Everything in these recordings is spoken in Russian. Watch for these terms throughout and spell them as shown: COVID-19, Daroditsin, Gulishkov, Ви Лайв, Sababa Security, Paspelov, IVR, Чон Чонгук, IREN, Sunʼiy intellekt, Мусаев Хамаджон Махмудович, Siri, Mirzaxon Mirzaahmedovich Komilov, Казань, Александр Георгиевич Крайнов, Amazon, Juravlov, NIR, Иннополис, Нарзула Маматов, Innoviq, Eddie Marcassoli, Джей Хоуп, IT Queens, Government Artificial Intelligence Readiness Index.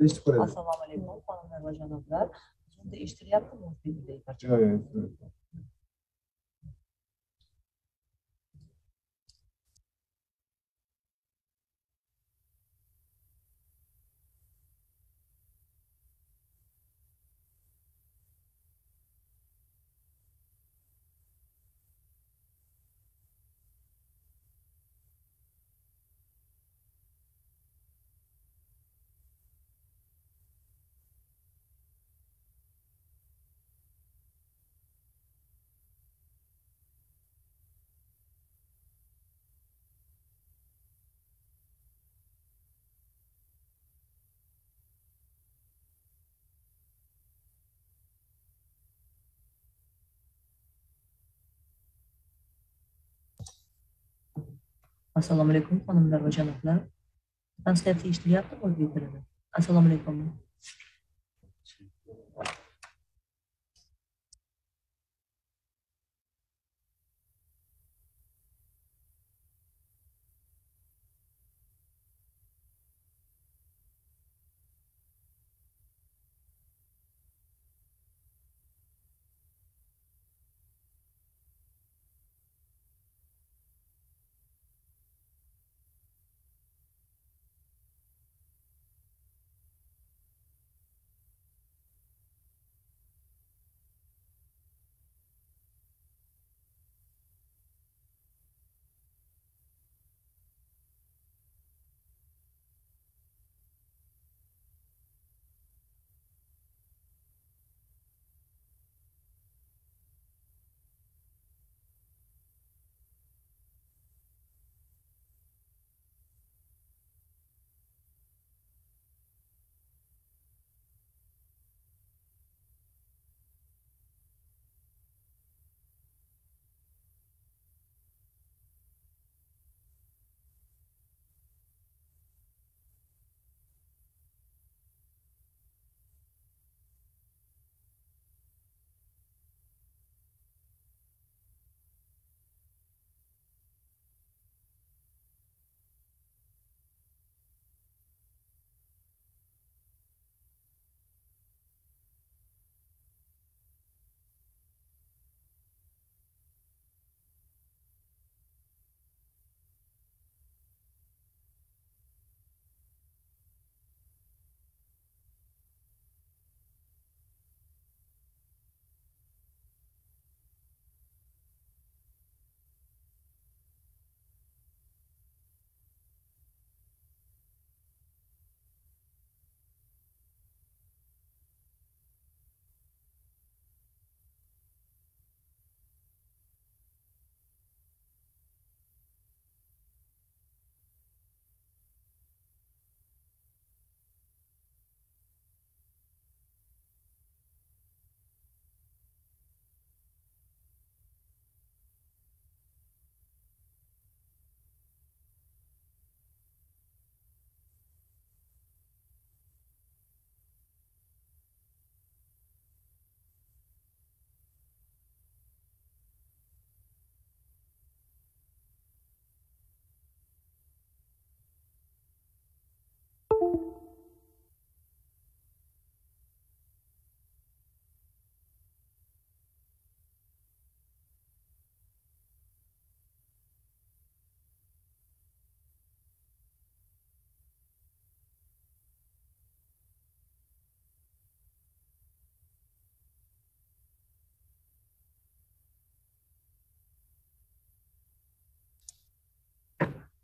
Ассаламу алейкум, ханымдар ва жанобдар. Зумда эшитилияптымы? Жок, жок. Ассаламу алейкум, ханымдар ва жанобдар. Трансляция эшитилияптымы o'zbek tilida? Ассаламу алейкум.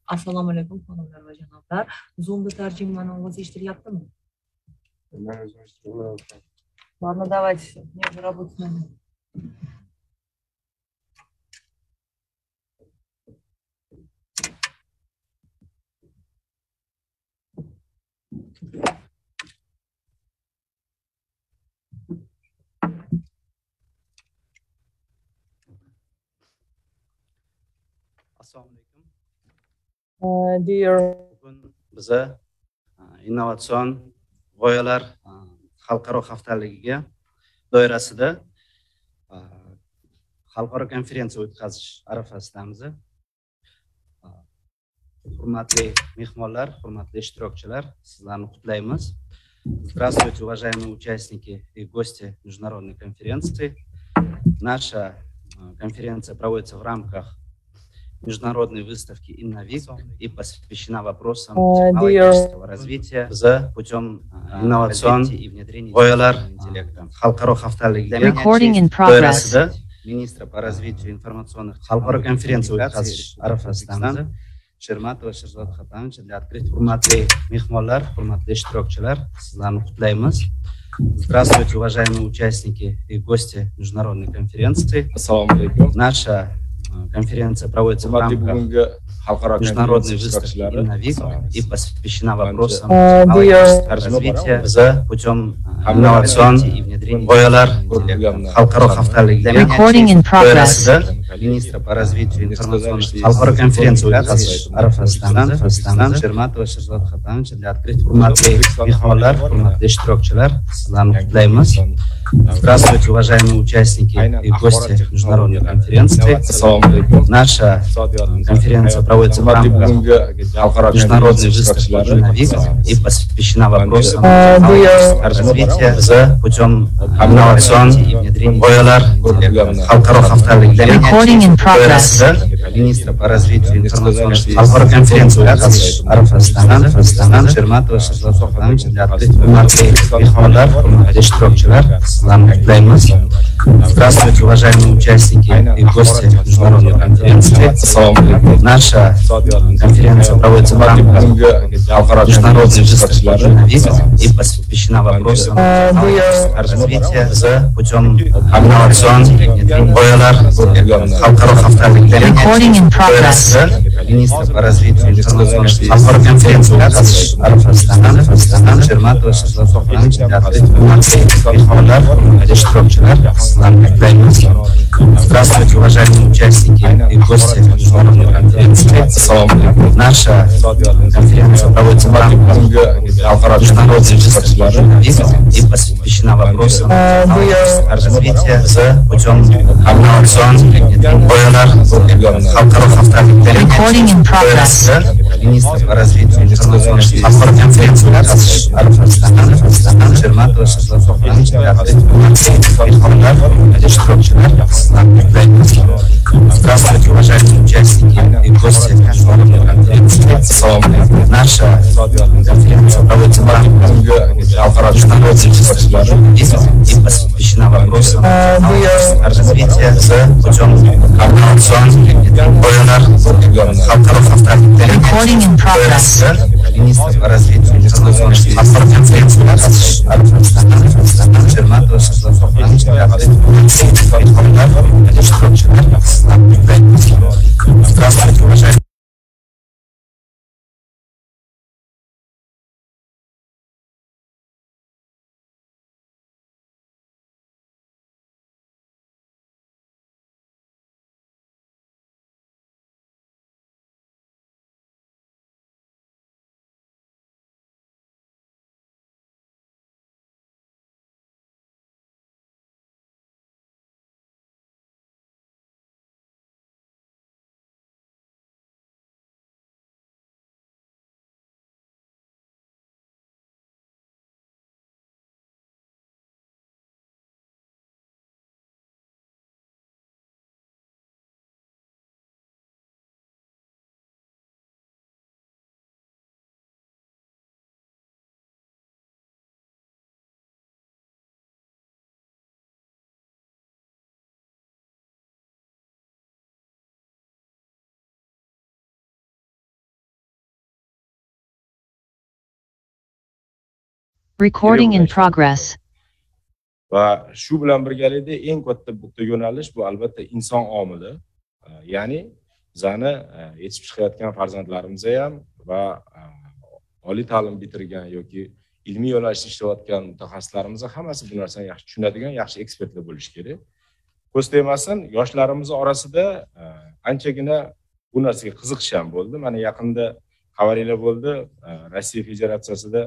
Ассаламу алейкум, ханымдар ва жанобдар. Zoom'da tarjimani ovoz eshitilyaptimi? Men o'zim eshitilyapman. Ладно, давайте, мне уже работать надо. Ассаламу алейкум. Bugun biza innovatsion g'oyalar xalqaro haftaligiga doirasida xalqaro konferensiya o'tkazish arafasidamiz. Hurmatli mehmonlar, hurmatli ishtirokchilar, sizlarni qutlaymiz. Здравствуйте, уважаемые участники и гости международной конференции. Наша конференция проводится в рамках международной выставки Innoviq и посвящена вопросам технологического развития за путем инновационного и внедрения искусственного интеллекта. Для министра по развитию информационных конференций Арабстанда Шерматова Шерзод Хатамович для открытия форматы мехмоллар, форматы штурокчелар. Здравствуйте, уважаемые участники и гости международной конференции. Наша конференция проводится в рамках международной выставки Innoviq и посвящена вопросам развития за путем инновационного и внедрения интеллекта. Для министра по развитию информационных технологий конференции Арабстанда Шерматова Шерзод Хатамович для открытия форматы мехмоллар, форматы штурокчелар. Здравствуйте, уважаемые участники и гости международной конференции. Наша конференция проводится в рамках международной выставки Innoviq и посвящена вопросам развития за путем инновационного и внедрения интеллекта. Министра по развитию информационных конференцию Арабстанда Шерматова Шерзод Хатамович для открытия форматы мехмоллар, форматы штурокчелар. Здравствуйте, уважаемые участники и гости международной конференции. Наша конференция проводится в рамках международной выставки Innoviq и посвящена вопросам развития за путем инновационного и внедрения министра по развитию информационных технологий конференции Арабстанда Шерматова Шерзод Хатамович для открытия Здравствуйте, уважаемые участники и гости международной конференции. Наша конференция проводится в рамках международной выставки и посвящена вопросам развития за путем инновационного министра по развитию информационных технологий конференции Арабстанда Шерматова Шерзод Хатамович для открытия Здравствуйте, уважаемые участники и гости международной конференции. Наша конференция проводится в рамках международной выставки Innoviq и посвящена вопросам развития за путем инновационного министра по развитию информационных конференций Арабстанда Шерматова Шерзод Хатамович для открытия Здравствуйте, уважаемые. Recording in progress. Va shu bilan birgalikda eng katta bitta yo'nalish bu albatta inson omili, ya'ni bizani yetib chiqayotgan farzandlarimizga ham va oliy ta'lim bitirgan yoki ilmiy yo'nalishda ishlayotgan mutaxassislarimizni hammasi bu narsani yaxshi tushunadigan, yaxshi ekspertlar bo'lish kerak. Ko'z tegmasin, yoshlarimiz orasida anchagina bu narsaga qiziqish ham bo'ldi. Mana yaqinda xabarlar bo'ldi, Rossiya Federatsiyasida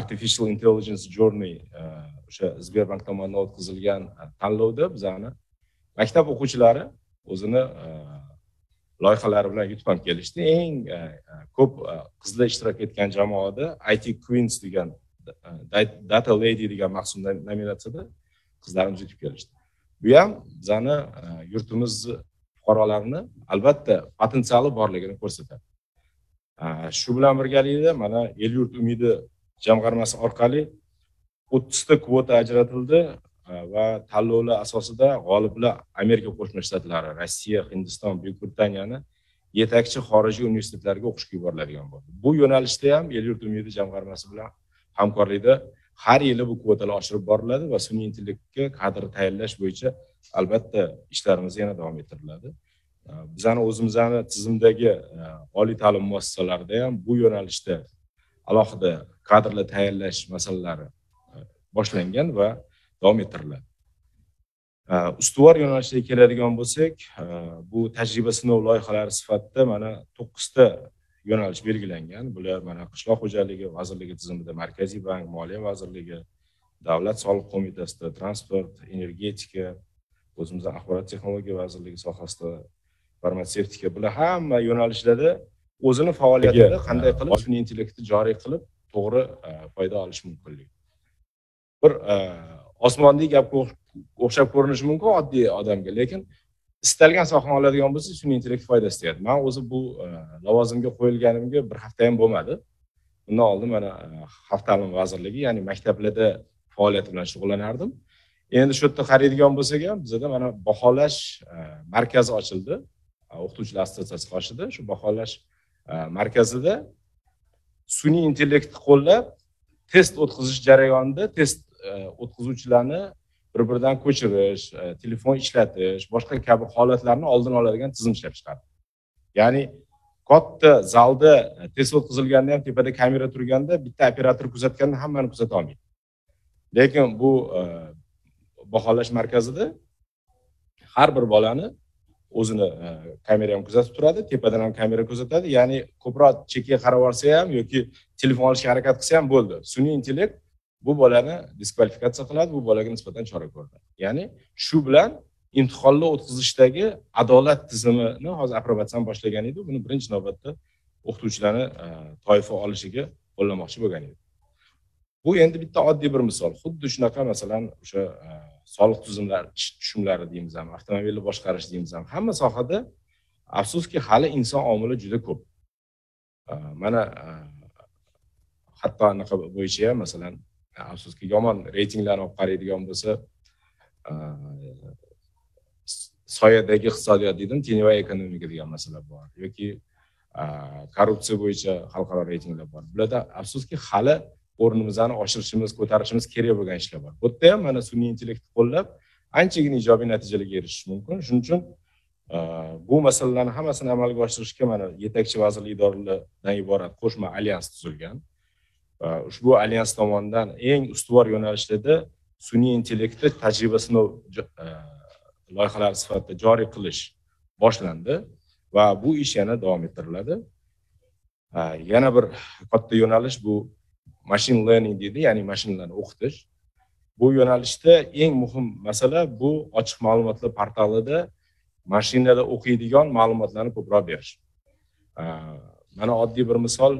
Artificial Intelligence Journey o'sha Sberbank tomonidan o'tkazilgan tanlovda bizani maktab o'quvchilari o'zini loyihalari bilan yutib ham kelishdi. Eng ko'p qizlar ishtirok etgan jamoada IT Queens degan data lady degan maqsumda nominatsiyada qizlarimiz yetib kelishdi. Bu ham bizani yurtimiz fuqarolarini albatta potensiali borligini ko'rsatadi. Shu bilan birgalikda mana El yurt umidi jamg'armasi orqali 30 ta kvota ajratildi va tanlovlar asosida g'oliblar Amerika Qo'shma Shtatlari, Rossiya, Hindiston, Buyuk Britaniyani yetakchi xorijiy universitetlarga o'qishga yuboriladigan bo'ldi. Bu yo'nalishda ham El yurt umidi jamg'armasi bilan hamkorlikda har yili bu kvotalar oshirib boriladi va sun'iy intellektga kadr tayinlash bo'yicha albatta ishlarimiz yana davom ettiriladi. Bizani o'zimizni tizimdagi oliy ta'lim muassasalarida ham bu yo'nalishda alohida kadrlar tayinlash masalalari boshlangan va davom ettiriladi. Ustuvor yo'nalishga keladigan bo'lsak, bu tajriba sinov loyihalari sifatida mana 9 ta yo'nalish belgilangan. Bular mana qishloq xo'jaligi vazirligi tizimida Markaziy bank, Moliya vazirligi, Davlat soliq qo'mitasida, transport, energetika, o'zimizda axborot texnologiya vazirligi sohasida, farmatsevtika, bular hamma yo'nalishlarda o'zini faoliyatida qanday qilib sun'iy intellektni joriy qilib to'g'ri foyda olish mumkinligi. Bir osmondagi gapga o'xshab ko'rinishi mumkin oddiy odamga, lekin istalgan sohani oladigan bo'lsa, sun'iy intellekt foydasi tegadi. Men o'zi bu lavozimga qo'yilganimga bir hafta ham bo'lmadi. Bundan oldin mana xalq ta'lim vazirligi, ya'ni maktablarda faoliyat bilan shug'ullanardim. Endi shu yerda qaraydigan bo'lsak ham, bizda mana baholash markazi ochildi. O'qituvchilar assotsiatsiyasi qoshida shu baholash markazida sun'iy intellektni qo'llab test o'tkazish jarayonida test o'tkazuvchilarni bir-biridan ko'chirish, telefon ishlatish, boshqa kabi holatlarni oldin oladigan tizim ishlab chiqardi. Ya'ni katta zalda test o'tkazilganda ham tepada kamera turganda bitta operator kuzatganda hammani kuzata olmaydi. Lekin bu baholash markazida har bir bolani o'zini kamera ham kuzatib turadi, tepadan ham kamera kuzatadi. Ya'ni ko'proq chekka qarab olsa ham yoki telefon olishga harakat qilsa ham bo'ldi. Sun'iy intellekt bu bolani diskvalifikatsiya qiladi, bu bolaga nisbatan chora ko'radi. Ya'ni shu bilan imtihonlar o'tkazishdagi adolat tizimini hozir approbatsiya boshlagan edi. Buni birinchi navbatda o'qituvchilarni toifa olishiga qo'llamoqchi bo'lgan edi. Bu endi bitta oddiy bir misol. Xuddi shunaqa masalan o'sha soliq tizimlari, tushumlari deymiz ham, avtomobilni boshqarish deymiz ham, hamma sohada afsuski hali inson omili juda ko'p. Mana hatto anaqa bo'yicha ham masalan afsuski yomon reytinglarni olib qaraydigan bo'lsa, soyadagi iqtisodiyot dedim, tenevay ekonomika degan masala bor yoki korrupsiya bo'yicha xalqaro reytinglar bor. Bularda afsuski hali o'rnimizni oshirishimiz, ko'tarishimiz kerak bo'lgan ishlar bor. Bu yerda ham mana sun'iy intellektni qo'llab anchagina ijobiy natijalarga erishish mumkin. Shuning uchun bu masalalarni hammasini amalga oshirishga mana yetakchi vazirlik idoralaridan iborat qo'shma alyans tuzilgan. Ushbu alyans tomonidan eng ustuvor yo'nalishlarda sun'iy intellektni tajriba sinov loyihalari sifatida joriy qilish boshlandi va bu ish yana davom ettiriladi. Yana bir katta yo'nalish bu machine learning deydi, ya'ni mashinalarni o'qitish. Bu yo'nalishda eng muhim masala bu ochiq ma'lumotlar portalida mashinada o'qiydigan ma'lumotlarni ko'proq berish. Mana oddiy bir misol,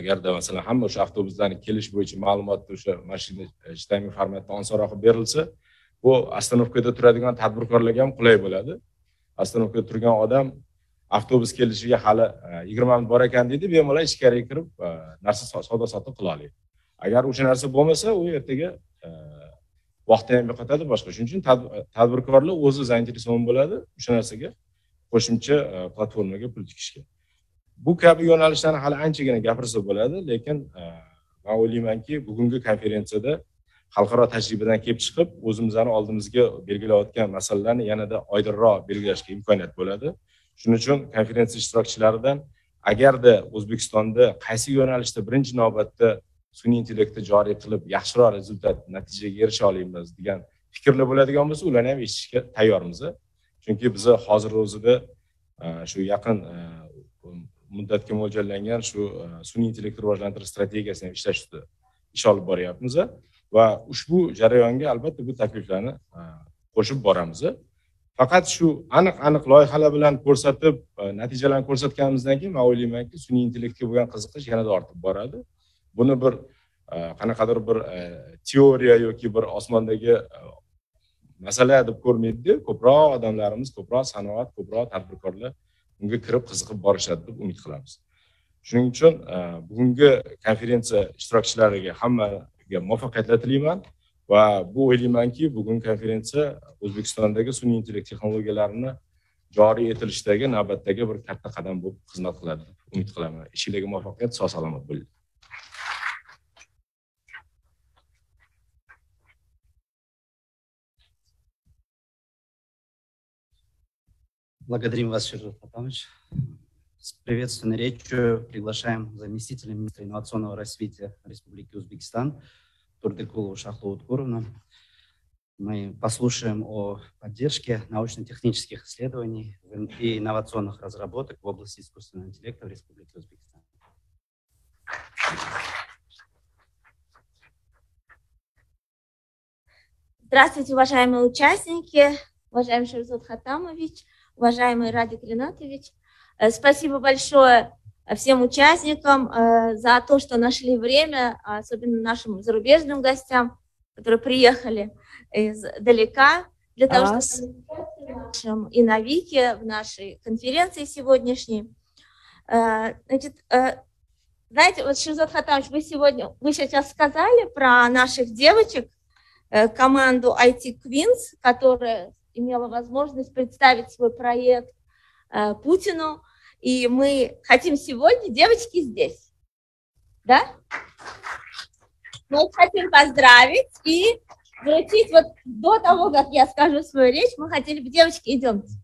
agarda masalan hamma o'sha avtobuslarning kelish bo'yicha ma'lumotni o'sha mashina ijtimoiy formatda osonroq berilsa, bu ostanovkada turadigan tadbirkorlarga ham qulay bo'ladi. Ostanovkada turgan odam avtobus kelishiga hali 20 minut bor ekan deydi, bemalol ichkariga kirib narsa savdo-sotiq qila oladi. Agar o'sha narsa bo'lmasa, u ertaga vaqtni ham yo'qotadi, boshqa. Shuning uchun tadbirkorlar o'zi zainteresovan bo'ladi o'sha narsaga qo'shimcha platformaga pul tikishga. Bu kabi yo'nalishlarni hali anchagina gapirsa bo'ladi, lekin men o'ylaymanki, bugungi konferensiyada xalqaro tajribadan kelib chiqib, o'zimizni oldimizga belgilayotgan masalalarni yanada oydinroq belgilashga imkoniyat bo'ladi. Shuning uchun konferensiya ishtirokchilaridan agarda O'zbekistonda qaysi yo'nalishda birinchi navbatda sun'iy intellektni joriy qilib, yaxshiroq rezultat, natijaga erisha olamiz degan fikrlar bo'ladigan bo'lsa, ularni ham eshitishga tayyormiz. Chunki biz hozir o'zida shu yaqin muddatga mo'ljallangan shu sun'iy intellekt rivojlantirish strategiyasini ishlash ustida ish olib boryapmiz va ushbu jarayonga albatta bu takliflarni qo'shib boramiz. Faqat shu aniq loyihalar bilan ko'rsatib, natijalarni ko'rsatganimizdan keyin men o'ylaymanki, sun'iy intellektga bo'lgan qiziqish yanada ortib boradi. Bunu bir qanaqadir bir teoriya yoki bir osmondagi masala deb ko'rmaydi, ko'proq odamlarimiz, ko'proq sanoat, ko'proq tadbirkorlar bunga kirib qiziqib borishadi deb umid qilamiz. Shuning uchun bugungi konferensiya ishtirokchilariga hammaga muvaffaqiyatlar tilayman va bu o'ylaymanki, bugungi konferensiya O'zbekistondagi sun'iy intellekt texnologiyalarini joriy etilishdagi navbatdagi bir katta qadam bo'lib xizmat qiladi deb umid qilaman. Ishingizga muvaffaqiyat, sog' salomat bo'ling. Благодарим вас, Шерзод Хатамович. С приветственной речью приглашаем заместителя министра инновационного развития Республики Узбекистан Гордыкулову Шахлоудгуровну. Мы послушаем о поддержке научно-технических исследований и инновационных разработок в области искусственного интеллекта в Республике Узбекистан. Здравствуйте, уважаемые участники, уважаемый Шерзод Хатамович. Уважаемый Радик Ринатович, спасибо большое всем участникам за то, что нашли время, особенно нашим зарубежным гостям, которые приехали издалека, для того, чтобы участвовать в нашем Innoviq, в нашей конференции сегодняшней. Значит, знаете, вот, Шерзод Хатамович, вы сейчас сказали про наших девочек, команду IT Queens, которая имела возможность представить свой проект Путину, и мы хотим сегодня, девочки, здесь, да? Мы хотим поздравить и вручить, вот до того, как я скажу свою речь, мы хотели бы, девочки, идемте.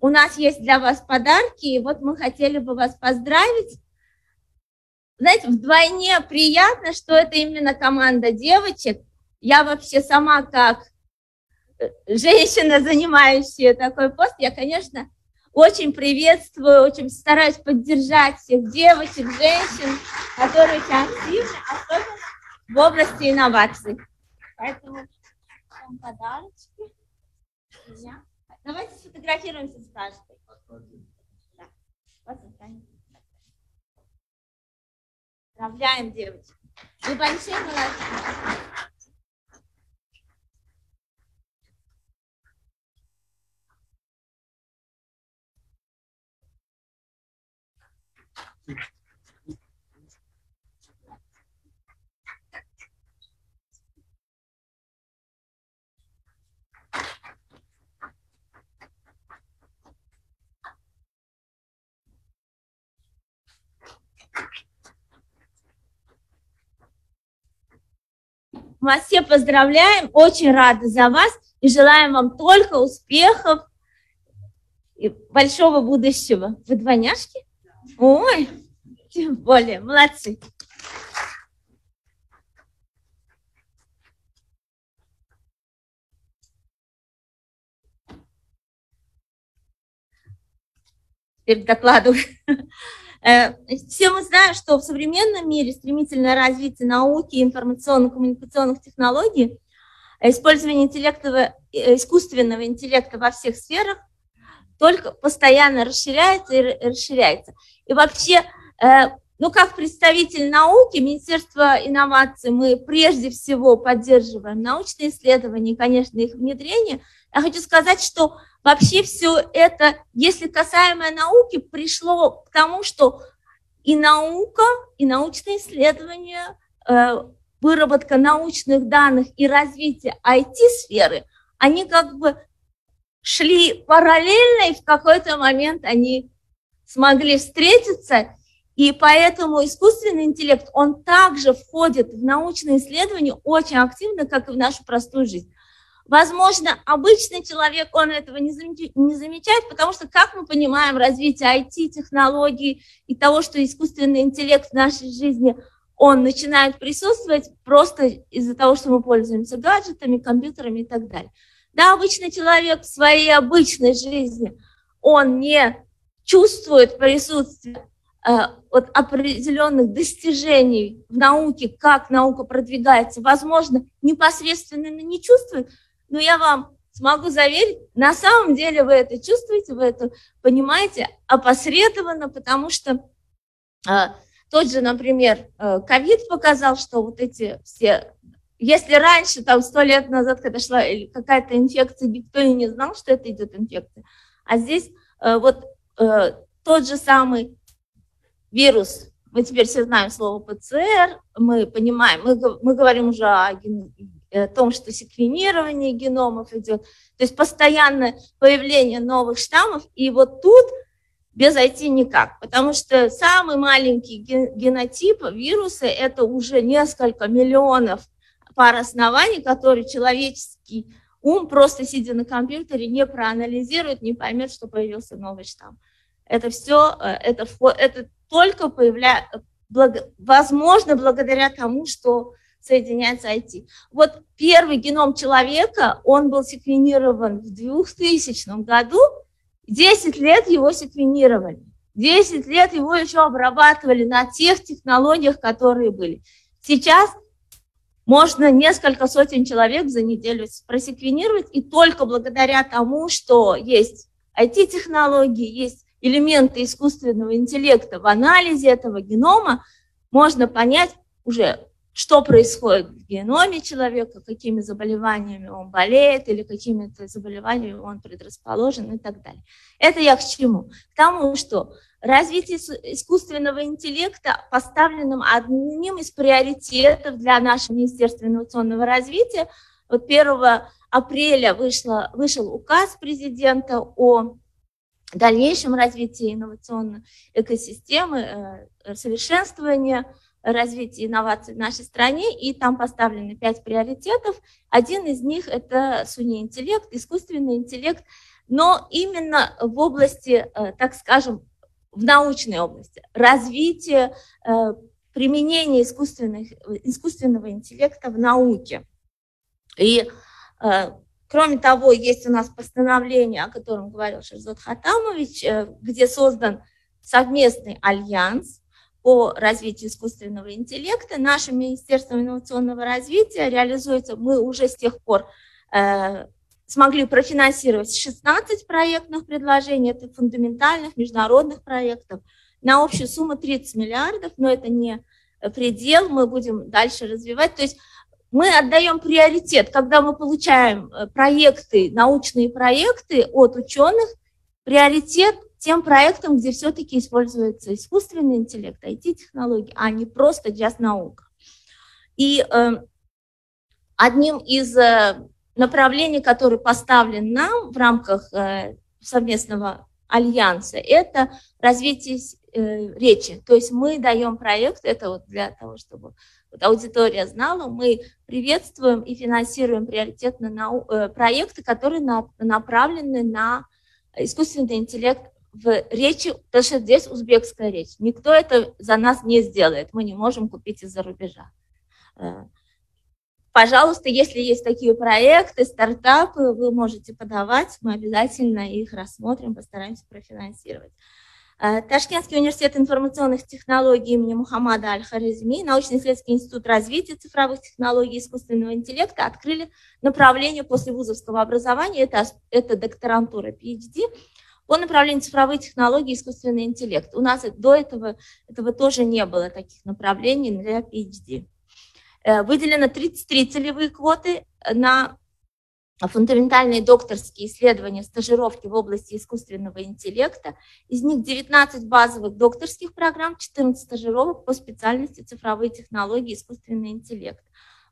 У нас есть для вас подарки, и вот мы хотели бы вас поздравить. Знаете, вдвойне приятно, что это именно команда девочек. Я вообще сама, как женщина, занимающая такой пост, я, конечно, очень приветствую, очень стараюсь поддержать всех девочек, женщин, которые сейчас активны, особенно в области инноваций. Поэтому вам подарочки. Давайте сфотографируемся с каждой. Да. Вот такая. Поздравляем, девочки. Вы большие молодцы. Мы вас все поздравляем, очень рады за вас и желаем вам только успехов и большого будущего. Вы двойняшки? Ой, тем более, молодцы. Теперь докладываю. Все мы знаем, что в современном мире стремительное развитие науки и информационно-коммуникационных технологий, использование искусственного интеллекта во всех сферах только постоянно расширяется и расширяется. И вообще, ну как представитель науки, Министерство инноваций, мы прежде всего поддерживаем научные исследования и, конечно, их внедрение. Я хочу сказать, что вообще все это, если касаемо науки, пришло к тому, что и наука, и научные исследования, выработка научных данных и развитие IT-сферы, они как бы шли параллельно, и в какой-то момент они смогли встретиться, и поэтому искусственный интеллект, он также входит в научные исследования очень активно, как и в нашу простую жизнь. Возможно, обычный человек, он этого не замечает, потому что, как мы понимаем, развитие IT-технологий и того, что искусственный интеллект в нашей жизни, он начинает присутствовать просто из-за того, что мы пользуемся гаджетами, компьютерами и так далее. Да, обычный человек в своей обычной жизни, он не чувствует присутствие от определенных достижений в науке, как наука продвигается, возможно, непосредственно не чувствует. Но я вам смогу заверить, на самом деле вы это чувствуете, вы это понимаете опосредованно, потому что тот же, например, ковид показал, что вот эти все, если раньше, там 100 лет назад, когда шла какая-то инфекция, никто и не знал, что это идет инфекция, а здесь вот тот же самый вирус, мы теперь все знаем слово ПЦР, мы понимаем, мы говорим уже о том, что секвенирование геномов идет, то есть постоянное появление новых штаммов, и вот тут без IT никак, потому что самые маленькие генотипы вируса – это уже несколько миллионов пар оснований, которые человеческий ум, просто сидя на компьютере, не проанализирует, не поймет, что появился новый штамм. Это все, это только возможно благодаря тому, что соединяется IT. Вот первый геном человека, он был секвенирован в 2000 году, 10 лет его секвенировали, 10 лет его еще обрабатывали на тех технологиях, которые были. Сейчас можно несколько сотен человек за неделю просеквенировать, и только благодаря тому, что есть IT-технологии, есть элементы искусственного интеллекта в анализе этого генома, можно понять уже, что происходит в геноме человека, какими заболеваниями он болеет или какими-то заболеваниями он предрасположен и так далее. Это я к чему? К тому, что развитие искусственного интеллекта поставленным одним из приоритетов для нашего Министерства инновационного развития. Вот 1 апреля вышел указ президента о дальнейшем развитии инновационной экосистемы, совершенствовании развития инноваций в нашей стране, и там поставлены 5 приоритетов. Один из них – это суни-интеллект, искусственный интеллект, но именно в области, так скажем, в научной области, развитие применения искусственного интеллекта в науке. И, кроме того, есть у нас постановление, о котором говорил Шерзод Хатамович, где создан совместный альянс по развитию искусственного интеллекта. Нашим Министерством инновационного развития реализуется, мы уже с тех пор смогли профинансировать 16 проектных предложений, это фундаментальных международных проектов, на общую сумму 30 миллиардов, но это не предел, мы будем дальше развивать. То есть мы отдаем приоритет, когда мы получаем проекты, научные проекты от ученых, приоритет тем проектам, где все-таки используется искусственный интеллект, IT-технологии, а не просто джаз-наука. И одним из направлений, которое поставлен нам в рамках совместного альянса, это развитие речи. То есть мы даем проект, это вот для того, чтобы вот аудитория знала, мы приветствуем и финансируем приоритетно проекты, которые направлены на искусственный интеллект в речи, потому что здесь узбекская речь. Никто это за нас не сделает, мы не можем купить из-за рубежа. Пожалуйста, если есть такие проекты, стартапы, вы можете подавать, мы обязательно их рассмотрим, постараемся профинансировать. Ташкентский университет информационных технологий имени Мухаммада Аль-Харизми, научно-исследовательский институт развития цифровых технологий и искусственного интеллекта открыли направление после вузовского образования, это докторантура PhD, по направлению цифровые технологии и искусственный интеллект. У нас до этого тоже не было таких направлений для PhD. Выделено 33 целевые квоты на фундаментальные докторские исследования, стажировки в области искусственного интеллекта. Из них 19 базовых докторских программ, 14 стажировок по специальности цифровые технологии и искусственный интеллект.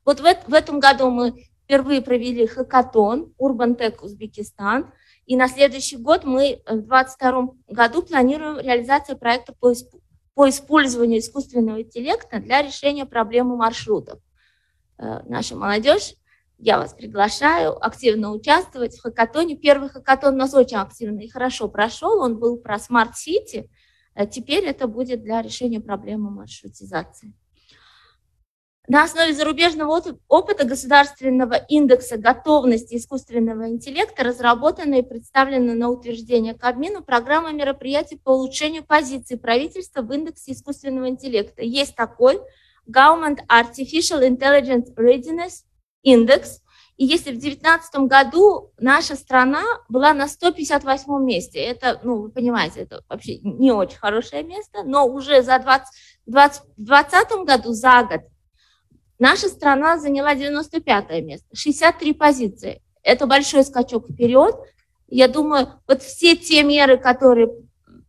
Вот в этом году мы впервые провели хакатон Urban Tech Узбекистан, и на следующий год мы в 2022 году планируем реализацию проекта по использованию искусственного интеллекта для решения проблемы маршрутов. Наша молодежь, я вас приглашаю активно участвовать в хакатоне. Первый хакатон у нас очень активно и хорошо прошел, он был про смарт-сити, теперь это будет для решения проблемы маршрутизации. На основе зарубежного опыта государственного индекса готовности искусственного интеллекта разработана и представлена на утверждение Кабмину программа мероприятий по улучшению позиции правительства в индексе искусственного интеллекта. Есть такой Government Artificial Intelligence Readiness Index, И если в 2019 году наша страна была на 158 месте, это, ну, вы понимаете, это вообще не очень хорошее место, но уже за 2020 году, за год, наша страна заняла 95 место, 63 позиции. Это большой скачок вперед. Я думаю, вот все те меры, которые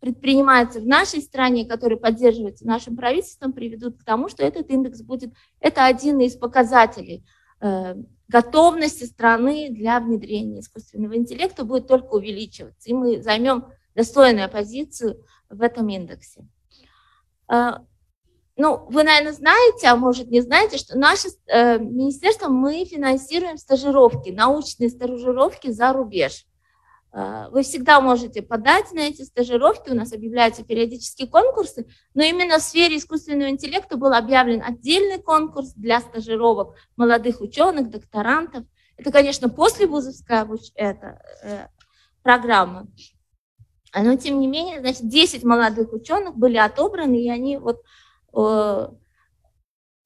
предпринимаются в нашей стране, которые поддерживаются нашим правительством, приведут к тому, что этот индекс будет, это один из показателей готовности страны для внедрения искусственного интеллекта будет только увеличиваться, и мы займем достойную позицию в этом индексе. Ну, вы, наверное, знаете, а может не знаете, что наше министерство, мы финансируем стажировки, научные стажировки за рубеж. Вы всегда можете подать на эти стажировки, у нас объявляются периодические конкурсы, но именно в сфере искусственного интеллекта был объявлен отдельный конкурс для стажировок молодых ученых, докторантов. Это, конечно, послевузовская программа, но тем не менее, значит, 10 молодых ученых были отобраны, и они вот,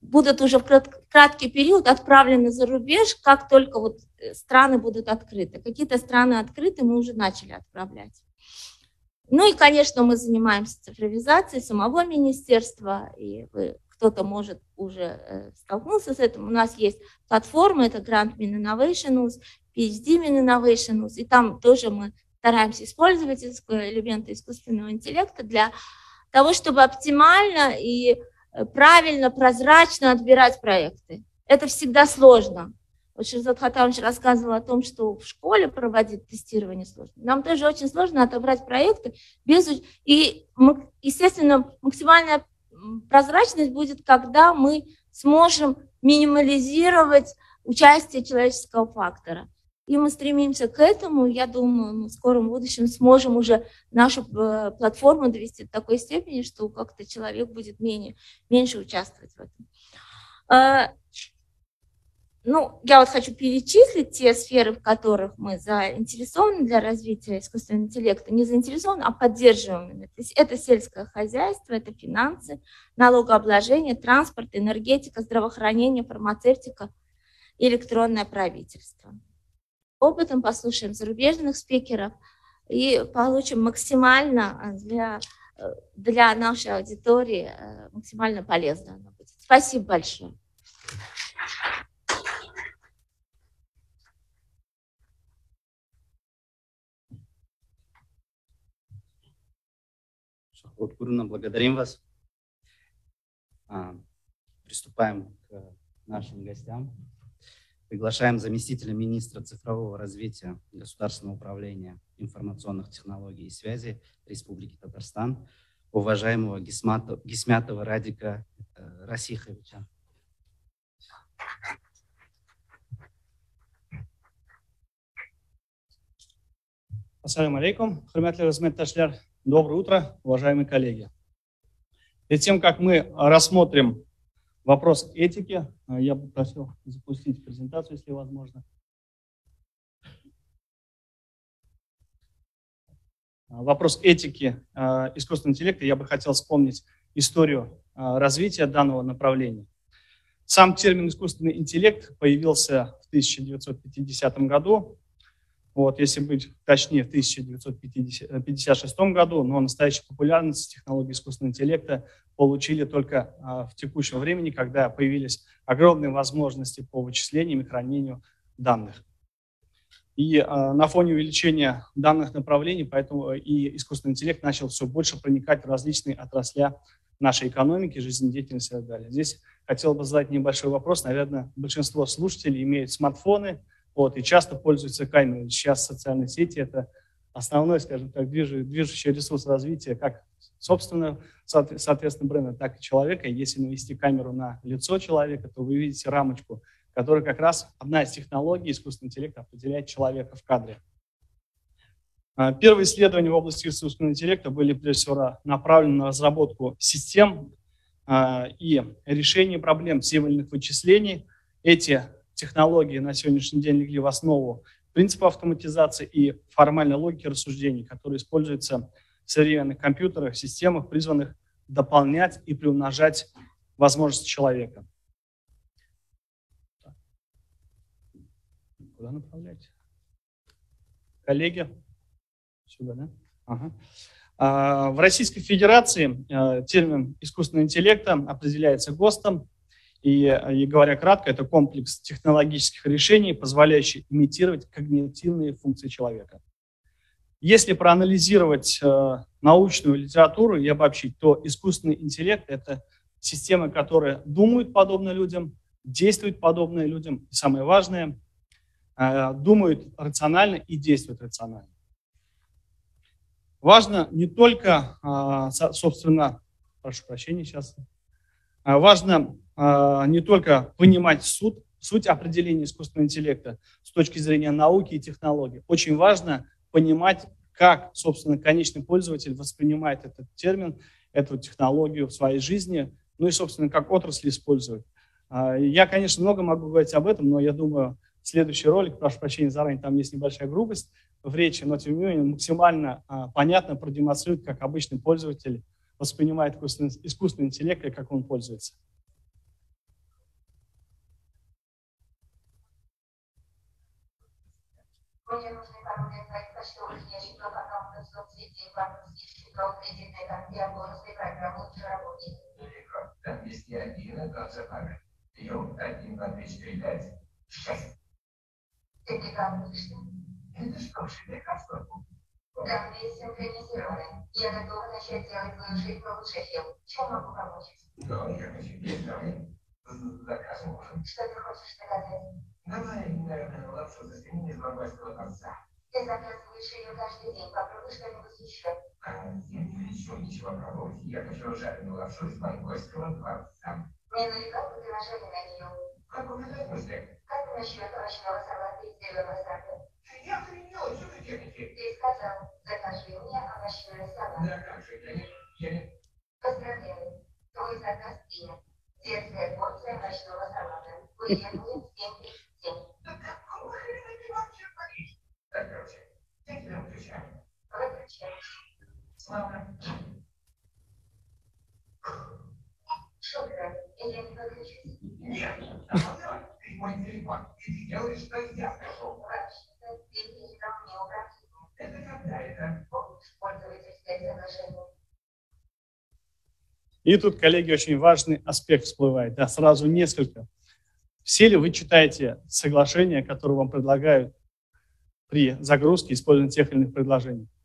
будут уже в краткий период отправлены за рубеж, как только вот страны будут открыты. Какие-то страны открыты, мы уже начали отправлять. Ну и, конечно, мы занимаемся цифровизацией самого министерства, и кто-то, может, уже столкнулся с этим. У нас есть платформа, это Grant Min Innovations, PhD Min Innovations, и там тоже мы стараемся использовать элементы искусственного интеллекта для того, чтобы оптимально и правильно, прозрачно отбирать проекты. Это всегда сложно. Вот Шерзод Хатамович рассказывал о том, что в школе проводить тестирование сложно. Нам тоже очень сложно отобрать проекты. И, естественно, максимальная прозрачность будет, когда мы сможем минимализировать участие человеческого фактора. И мы стремимся к этому. Я думаю, мы в скором будущем сможем уже нашу платформу довести до такой степени, что как-то человек будет меньше участвовать в этом. Ну, я вот хочу перечислить те сферы, в которых мы заинтересованы для развития искусственного интеллекта. Не заинтересованы, а поддерживаем. Это сельское хозяйство, это финансы, налогообложение, транспорт, энергетика, здравоохранение, фармацевтика, электронное правительство. Опытом послушаем зарубежных спикеров и получим максимально для нашей аудитории максимально полезно. Спасибо большое. Шахлоудгуровна, благодарим вас. Приступаем к нашим гостям. Приглашаем заместителя министра цифрового развития, государственного управления информационных технологий и связи Республики Татарстан, уважаемого Гисматова Радика Расиховича. Ассаламу алейкум, хурматли разметташлер. Доброе утро, уважаемые коллеги. Перед тем, как мы рассмотрим вопрос этики, я бы просил запустить презентацию, если возможно. Вопрос этики искусственного интеллекта, я бы хотел вспомнить историю развития данного направления. Сам термин «искусственный интеллект» появился в 1950 году, вот, если быть точнее, в 1956 году, но настоящую популярность технологии искусственного интеллекта получили только в текущем времени, когда появились огромные возможности по вычислениям и хранению данных. И на фоне увеличения данных направлений, поэтому и искусственный интеллект начал все больше проникать в различные отрасли нашей экономики, жизнедеятельности и так далее. Здесь хотел бы задать небольшой вопрос. Наверное, большинство слушателей имеют смартфоны, вот, и часто пользуются камерой. Сейчас социальные сети – это основной, скажем так, движущий ресурс развития как собственно, соответственно, бренда, так и человека. Если навести камеру на лицо человека, то вы видите рамочку, которая как раз одна из технологий искусственного интеллекта определяет человека в кадре. Первые исследования в области искусственного интеллекта были, прежде всего, направлены на разработку систем и решение проблем символьных вычислений. Эти технологии на сегодняшний день легли в основу принципа автоматизации и формальной логики рассуждений, которые используются в современных компьютерах, системах, призванных дополнять и приумножать возможности человека. Куда направлять? Коллеги? Сюда, да? Ага. В Российской Федерации термин искусственного интеллекта определяется ГОСТом. И говоря кратко, это комплекс технологических решений, позволяющий имитировать когнитивные функции человека. Если проанализировать научную литературу и обобщить, то искусственный интеллект – это системы, которые думают подобно людям, действуют подобно людям, и самое важное – думают рационально и действуют рационально. Важно не только, собственно, прошу прощения сейчас, важно не только понимать суть определения искусственного интеллекта с точки зрения науки и технологий. Очень важно понимать, как, собственно, конечный пользователь воспринимает этот термин, эту технологию в своей жизни, ну и, собственно, как отрасль использует. Я, конечно, много могу говорить об этом, но я думаю, следующий ролик, прошу прощения заранее, там есть небольшая грубость в речи, но тем не менее максимально понятно продемонстрирует, как обычный пользователь воспринимает искусственный интеллект и как он пользуется. Это что же, я хочу. Да, весь синхронизированный. Я готова начать делать свою жизнь лучше, Фил. Чем могу помочь? Да, я хочу есть домой. Заказ можем. Что ты хочешь доказать? Давай, наверное, лапшу засними из бомбайского конца. Ты заказываешь ее каждый день. Попробуй что-нибудь еще. Я не хочу ничего пробовать. Я хочу жареную лапшу из бомбайского конца. Не налегал бы ты на нее? Как угадать мысли? Как ты насчет овощного салата и зеленого салата? Я охренел, что ты делаете? Ты сказал, закажи мне овощной салат. Закажи, я не... Поздравляю, твой заказ принят. Детская порция овощного салата. Уехали в 7:37. Да какого хрена ты вообще паришь? Так, короче, я тебя выключаю. Выключаю. Слава. Шутка, я не выключусь. Нет, давай, ты мой телефон, и ты делаешь, что я скажу. Это когда это? И тут, коллеги, очень важный аспект всплывает, да, сразу несколько. Все ли вы читаете соглашения, которые вам предлагают при загрузке использования тех или иных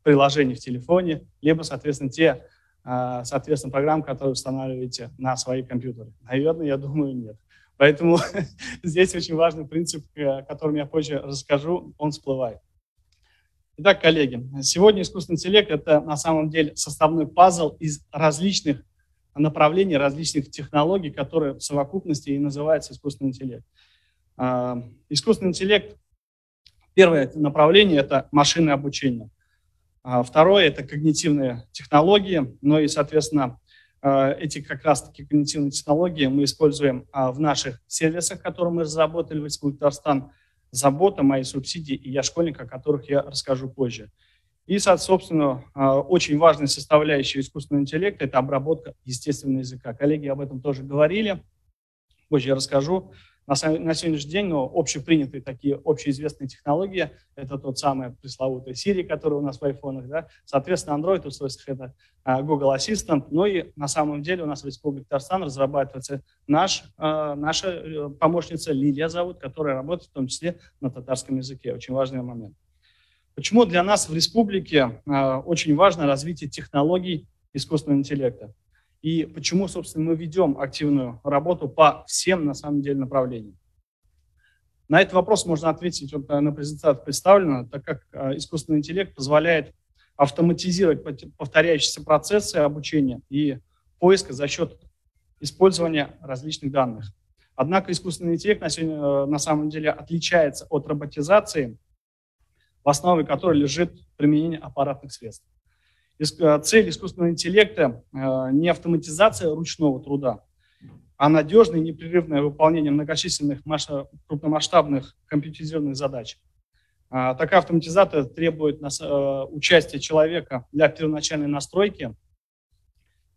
приложений в телефоне, либо, соответственно, те, программы, которые устанавливаете на свои компьютеры? Наверное, я думаю, нет. Поэтому здесь очень важный принцип, о котором я позже расскажу, он всплывает. Итак, коллеги, сегодня искусственный интеллект – это на самом деле составной пазл из различных направлений, различных технологий, которые в совокупности и называются искусственный интеллект. Искусственный интеллект, первое направление – это машинное обучение. Второе – это когнитивные технологии, но и, соответственно, эти как раз-таки когнитивные технологии мы используем в наших сервисах, которые мы разработали в Республике Татарстан, «Забота», «Мои субсидии» и «Я школьник», о которых я расскажу позже. И, собственно, очень важная составляющая искусственного интеллекта – это обработка естественного языка. Коллеги об этом тоже говорили, позже я расскажу. На сегодняшний день общепринятые такие общеизвестные технологии – это тот самый пресловутый Siri, который у нас в айфонах, да? Соответственно, Android устройствах – это Google Assistant. Ну и на самом деле у нас в Республике Татарстан разрабатывается наша помощница Лилия зовут, которая работает в том числе на татарском языке. Очень важный момент. Почему для нас в республике очень важно развитие технологий искусственного интеллекта? И почему, собственно, мы ведем активную работу по всем, на самом деле, направлениям. На этот вопрос можно ответить, вот на презентации представлено, так как искусственный интеллект позволяет автоматизировать повторяющиеся процессы обучения и поиска за счет использования различных данных. Однако искусственный интеллект на сегодня, на самом деле, отличается от роботизации, в основе которой лежит применение аппаратных средств. Цель искусственного интеллекта не автоматизация ручного труда, а надежное и непрерывное выполнение многочисленных крупномасштабных компьютеризированных задач. Такая автоматизация требует участия человека для первоначальной настройки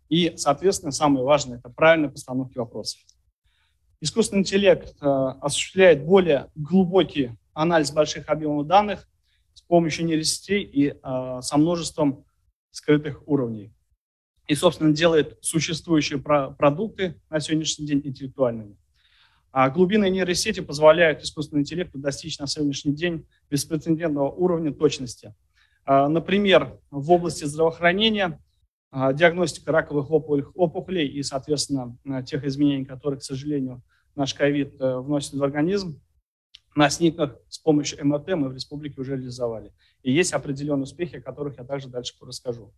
и, соответственно, самое важное – это правильная постановка вопросов. Искусственный интеллект осуществляет более глубокие анализ больших объемов данных с помощью нейросетей и со множеством скрытых уровней. И, собственно, делает существующие продукты на сегодняшний день интеллектуальными. А глубинные нейросети позволяют искусственному интеллекту достичь на сегодняшний день беспрецедентного уровня точности. Например, в области здравоохранения диагностика раковых опухолей и, соответственно, тех изменений, которые, к сожалению, наш ковид вносит в организм, на снимках с помощью МРТ мы в республике уже реализовали. И есть определенные успехи, о которых я также дальше расскажу.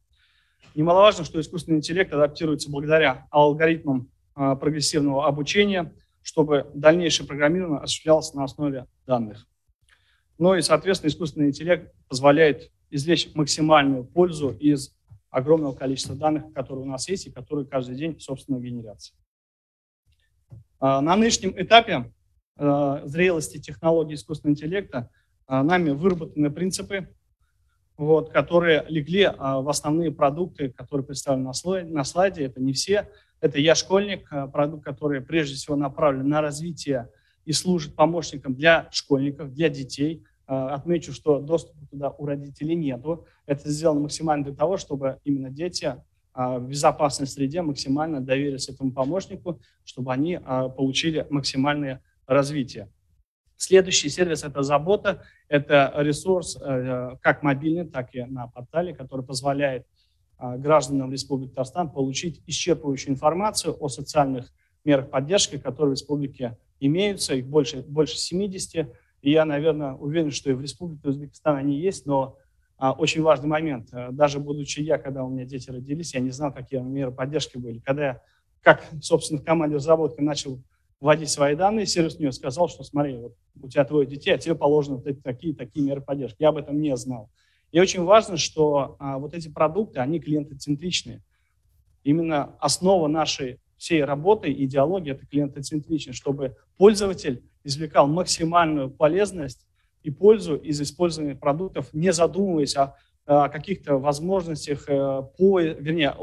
Немаловажно, что искусственный интеллект адаптируется благодаря алгоритмам прогрессивного обучения, чтобы дальнейшее программирование осуществлялось на основе данных. Ну и, соответственно, искусственный интеллект позволяет извлечь максимальную пользу из огромного количества данных, которые у нас есть и которые каждый день, собственно, генерятся. На нынешнем этапе зрелости технологий искусственного интеллекта нами выработаны принципы, которые легли в основные продукты, которые представлены на слайде. Это не все. Это «Я школьник», продукт, который прежде всего направлен на развитие и служит помощником для школьников, для детей. Отмечу, что доступа туда у родителей нету. Это сделано максимально для того, чтобы именно дети в безопасной среде максимально доверились этому помощнику, чтобы они получили максимальное развитие. Следующий сервис – это «Забота». Это ресурс как мобильный, так и на портале, который позволяет гражданам Республики Татарстан получить исчерпывающую информацию о социальных мерах поддержки, которые в республике имеются, их больше 70. И я, наверное, уверен, что и в Республике Узбекистан они есть, но очень важный момент. Даже будучи я, когда у меня дети родились, я не знал, какие меры поддержки были. Когда я, как, собственно, в команде разработки начал вводить свои данные, сервис мне сказал, что смотри, вот у тебя твое дитя, а тебе положены вот такие меры поддержки. Я об этом не знал. И очень важно, что вот эти продукты, они клиентоцентричные. Именно основа нашей всей работы и идеологии – это клиентоцентричность, чтобы пользователь извлекал максимальную полезность и пользу из использования продуктов, не задумываясь о каких-то возможностях, о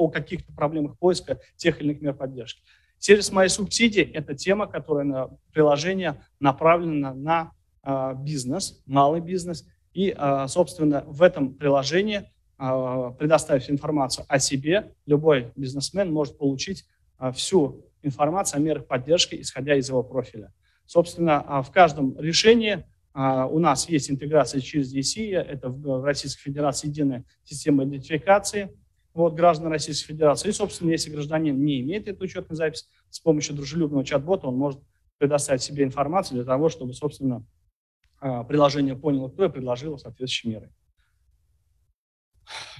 каких-то проблемах поиска тех или иных мер поддержки. Сервис «Мои субсидии» – это тема, которая на приложение направлена на бизнес, малый бизнес. И, собственно, в этом приложении, предоставив информацию о себе, любой бизнесмен может получить всю информацию о мерах поддержки, исходя из его профиля. Собственно, в каждом решении у нас есть интеграция через ЕСИА, это в Российской Федерации единая система идентификации граждан Российской Федерации. И, собственно, если гражданин не имеет эту учетную запись, с помощью дружелюбного чат-бота он может предоставить себе информацию для того, чтобы, собственно, приложение поняло, кто и предложило соответствующие меры.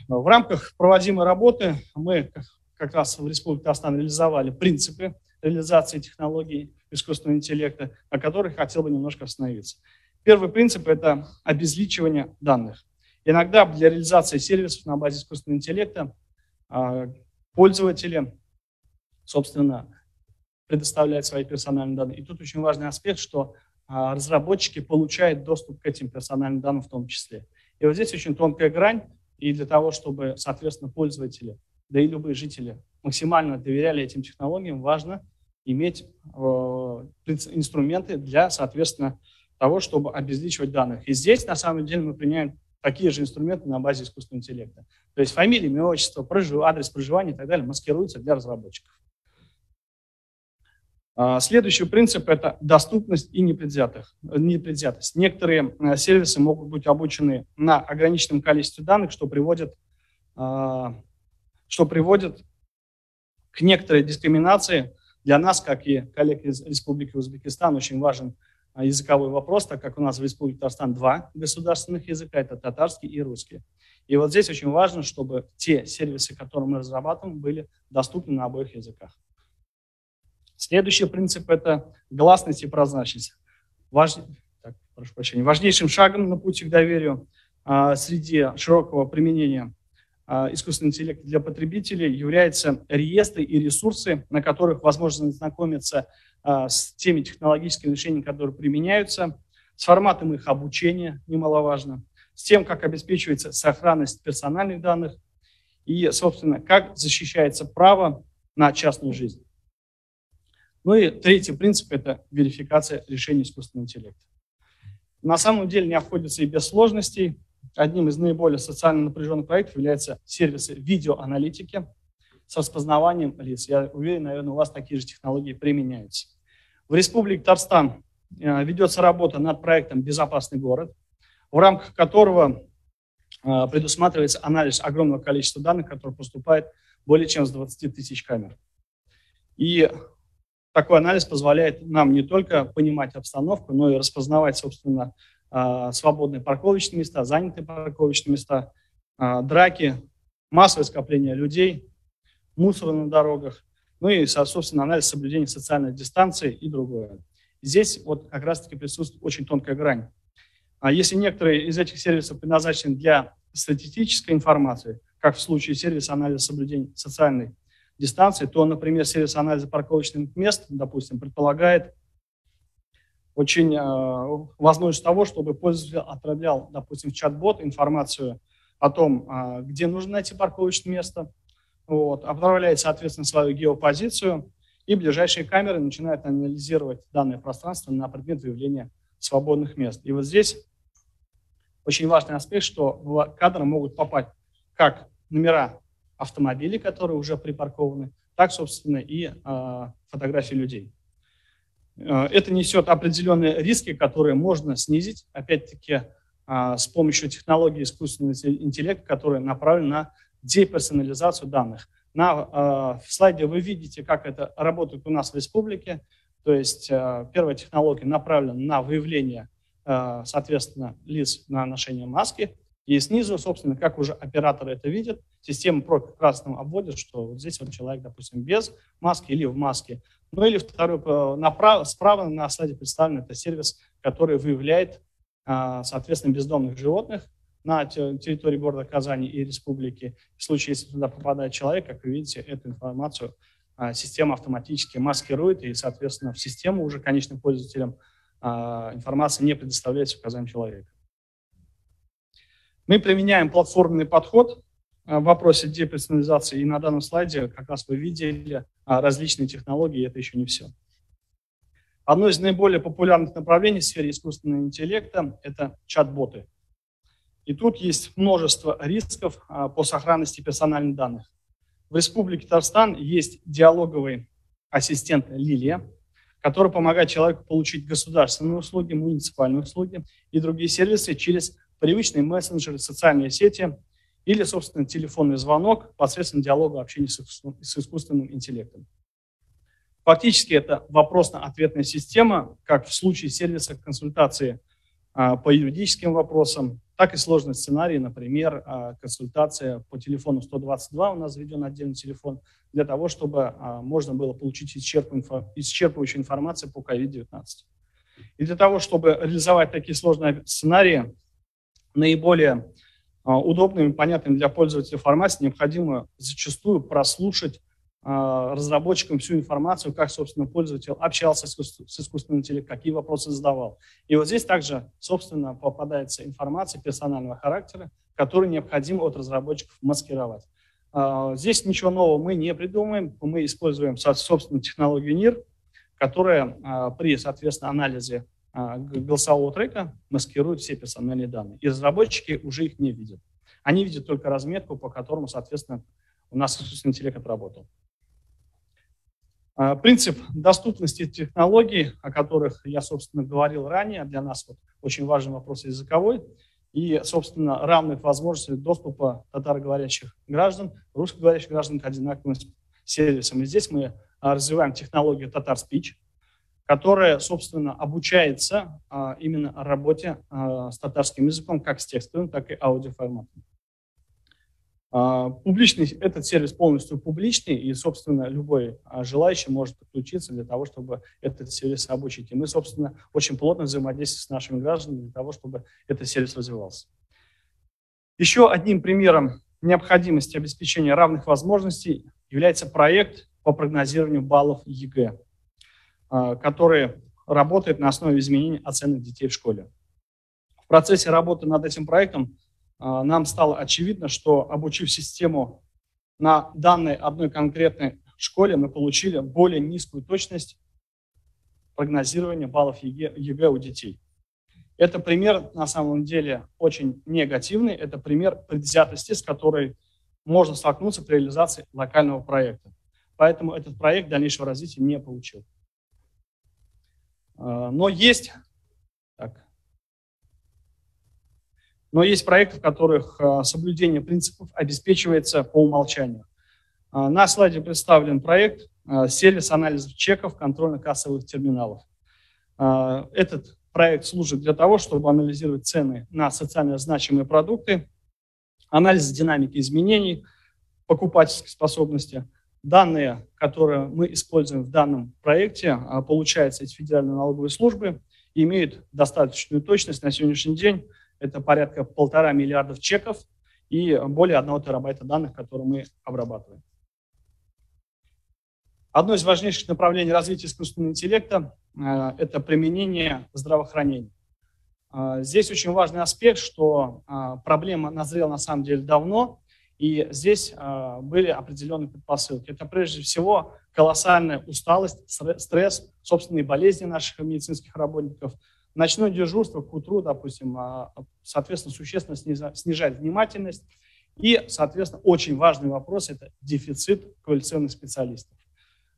В рамках проводимой работы мы как раз в Республике Татарстан реализовали принципы реализации технологий искусственного интеллекта, о которых хотел бы немножко остановиться. Первый принцип – это обезличивание данных. Иногда для реализации сервисов на базе искусственного интеллекта пользователи, собственно, предоставляют свои персональные данные. И тут очень важный аспект, что разработчики получают доступ к этим персональным данным в том числе. И вот здесь очень тонкая грань, и для того, чтобы, соответственно, пользователи, да и любые жители максимально доверяли этим технологиям, важно иметь инструменты для, соответственно, того, чтобы обезличивать данных. И здесь, на самом деле, мы применяем такие же инструменты на базе искусственного интеллекта. То есть фамилия, имя, отчество, адрес проживания и так далее маскируются для разработчиков. Следующий принцип – это доступность и непредвзятость. Некоторые сервисы могут быть обучены на ограниченном количестве данных, что приводит к некоторой дискриминации. Для нас, как и коллег из Республики Узбекистан, очень важен языковой вопрос, так как у нас в Республике Татарстан два государственных языка – это татарский и русский. И вот здесь очень важно, чтобы те сервисы, которые мы разрабатываем, были доступны на обоих языках. Следующий принцип – это гласность и прозрачность. Важнейшим шагом на пути к доверию среди широкого применения искусственного интеллекта для потребителей являются реестры и ресурсы, на которых возможно знакомиться с теми технологическими решениями, которые применяются, с форматом их обучения, немаловажно, с тем, как обеспечивается сохранность персональных данных и, собственно, как защищается право на частную жизнь. Ну и третий принцип – это верификация решений искусственного интеллекта. на самом деле не обходится и без сложностей. Одним из наиболее социально напряженных проектов являются сервисы видеоаналитики с распознаванием лиц. Я уверен, наверное, у вас такие же технологии применяются. В Республике Татарстан ведется работа над проектом «Безопасный город», в рамках которого предусматривается анализ огромного количества данных, которые поступают более чем с 20 тысяч камер. И такой анализ позволяет нам не только понимать обстановку, но и распознавать, собственно, свободные парковочные места, занятые парковочные места, драки, массовое скопление людей, мусора на дорогах, ну и, собственно, анализ соблюдения социальной дистанции и другое. Здесь вот как раз-таки присутствует очень тонкая грань. Если некоторые из этих сервисов предназначены для статистической информации, как в случае сервиса анализа соблюдения социальной дистанции, то, например, сервис анализа парковочных мест, допустим, предполагает очень возможность того, чтобы пользователь отправлял, допустим, в чат-бот информацию о том, где нужно найти парковочное место, вот, отправляет, соответственно, свою геопозицию, и ближайшие камеры начинают анализировать данное пространство на предмет выявления свободных мест. И вот здесь очень важный аспект, что в кадры могут попасть как номера автомобилей, которые уже припаркованы, так, собственно, и фотографии людей. Это несет определенные риски, которые можно снизить, опять-таки, с помощью технологии искусственного интеллекта, которая направлена на деперсонализацию данных. В слайде вы видите, как это работает у нас в республике. То есть первая технология направлена на выявление, соответственно, лиц на ношение маски. И снизу, собственно, как уже операторы это видят, система красным обводит, что вот здесь вот человек, допустим, без маски или в маске. Ну или второй, справа на слайде представлен это сервис, который выявляет, соответственно, бездомных животных на территории города Казани и республики. В случае, если туда попадает человек, как вы видите, эту информацию система автоматически маскирует, и, соответственно, в систему уже конечным пользователям информация не предоставляется указанием человека. Мы применяем платформенный подход в вопросе деперсонализации, и на данном слайде как раз вы видели различные технологии, и это еще не все. Одно из наиболее популярных направлений в сфере искусственного интеллекта – это чат-боты. И тут есть множество рисков по сохранности персональных данных. В Республике Татарстан есть диалоговый ассистент «Лилия», который помогает человеку получить государственные услуги, муниципальные услуги и другие сервисы через привычные мессенджеры, социальные сети или, собственно, телефонный звонок посредством диалога общения с искусственным интеллектом. Фактически это вопросно-ответная система, как в случае сервиса консультации по юридическим вопросам, так и сложный сценарий, например, консультация по телефону 122, у нас заведен отдельный телефон, для того, чтобы можно было получить исчерпывающую информацию по COVID-19. И для того, чтобы реализовать такие сложные сценарии, наиболее удобным и понятным для пользователя формате, необходимо зачастую прослушать разработчикам всю информацию, как, собственно, пользователь общался с искусственным интеллектом, какие вопросы задавал. И вот здесь также, собственно, попадается информация персонального характера, которую необходимо от разработчиков маскировать. Здесь ничего нового мы не придумаем, мы используем, собственно, технологию NIR, которая при, соответственно, анализе голосового трека маскирует все персональные данные. И разработчики уже их не видят. Они видят только разметку, по которому, соответственно, у нас искусственный интеллект отработал. Принцип доступности технологий, о которых я, собственно, говорил ранее, для нас вот очень важный вопрос языковой, и, собственно, равных возможностей доступа татароговорящих граждан, русскоговорящих граждан к одинаковым сервисам. И здесь мы развиваем технологию Татар-спич, которая, собственно, обучается именно работе с татарским языком, как с текстовым, так и аудиоформатом. Этот сервис полностью публичный, и, собственно, любой желающий может подключиться для того, чтобы этот сервис обучить. И мы, собственно, очень плотно взаимодействуем с нашими гражданами для того, чтобы этот сервис развивался. Еще одним примером необходимости обеспечения равных возможностей является проект по прогнозированию баллов ЕГЭ, который работает на основе изменения оценок детей в школе. В процессе работы над этим проектом нам стало очевидно, что, обучив систему на данной одной конкретной школе, мы получили более низкую точность прогнозирования баллов ЕГЭ у детей. Это пример, на самом деле, очень негативный. Это пример предвзятости, с которой можно столкнуться при реализации локального проекта. Поэтому этот проект дальнейшего развития не получил. Но есть проекты, в которых соблюдение принципов обеспечивается по умолчанию. На слайде представлен проект «Сервис анализов чеков контрольно-кассовых терминалов». Этот проект служит для того, чтобы анализировать цены на социально значимые продукты, анализ динамики изменений покупательской способности. Данные, которые мы используем в данном проекте, получаются из Федеральной налоговой службы, имеют достаточную точность на сегодняшний день. Это порядка 1,5 миллиарда чеков и более 1 терабайта данных, которые мы обрабатываем. Одно из важнейших направлений развития искусственного интеллекта – это применение здравоохранения. Здесь очень важный аспект, что проблема назрела на самом деле давно, и здесь были определенные предпосылки. Это прежде всего колоссальная усталость, стресс, собственные болезни наших медицинских работников. Ночное дежурство к утру, допустим, соответственно, существенно снижает внимательность. И, соответственно, очень важный вопрос – это дефицит квалифицированных специалистов.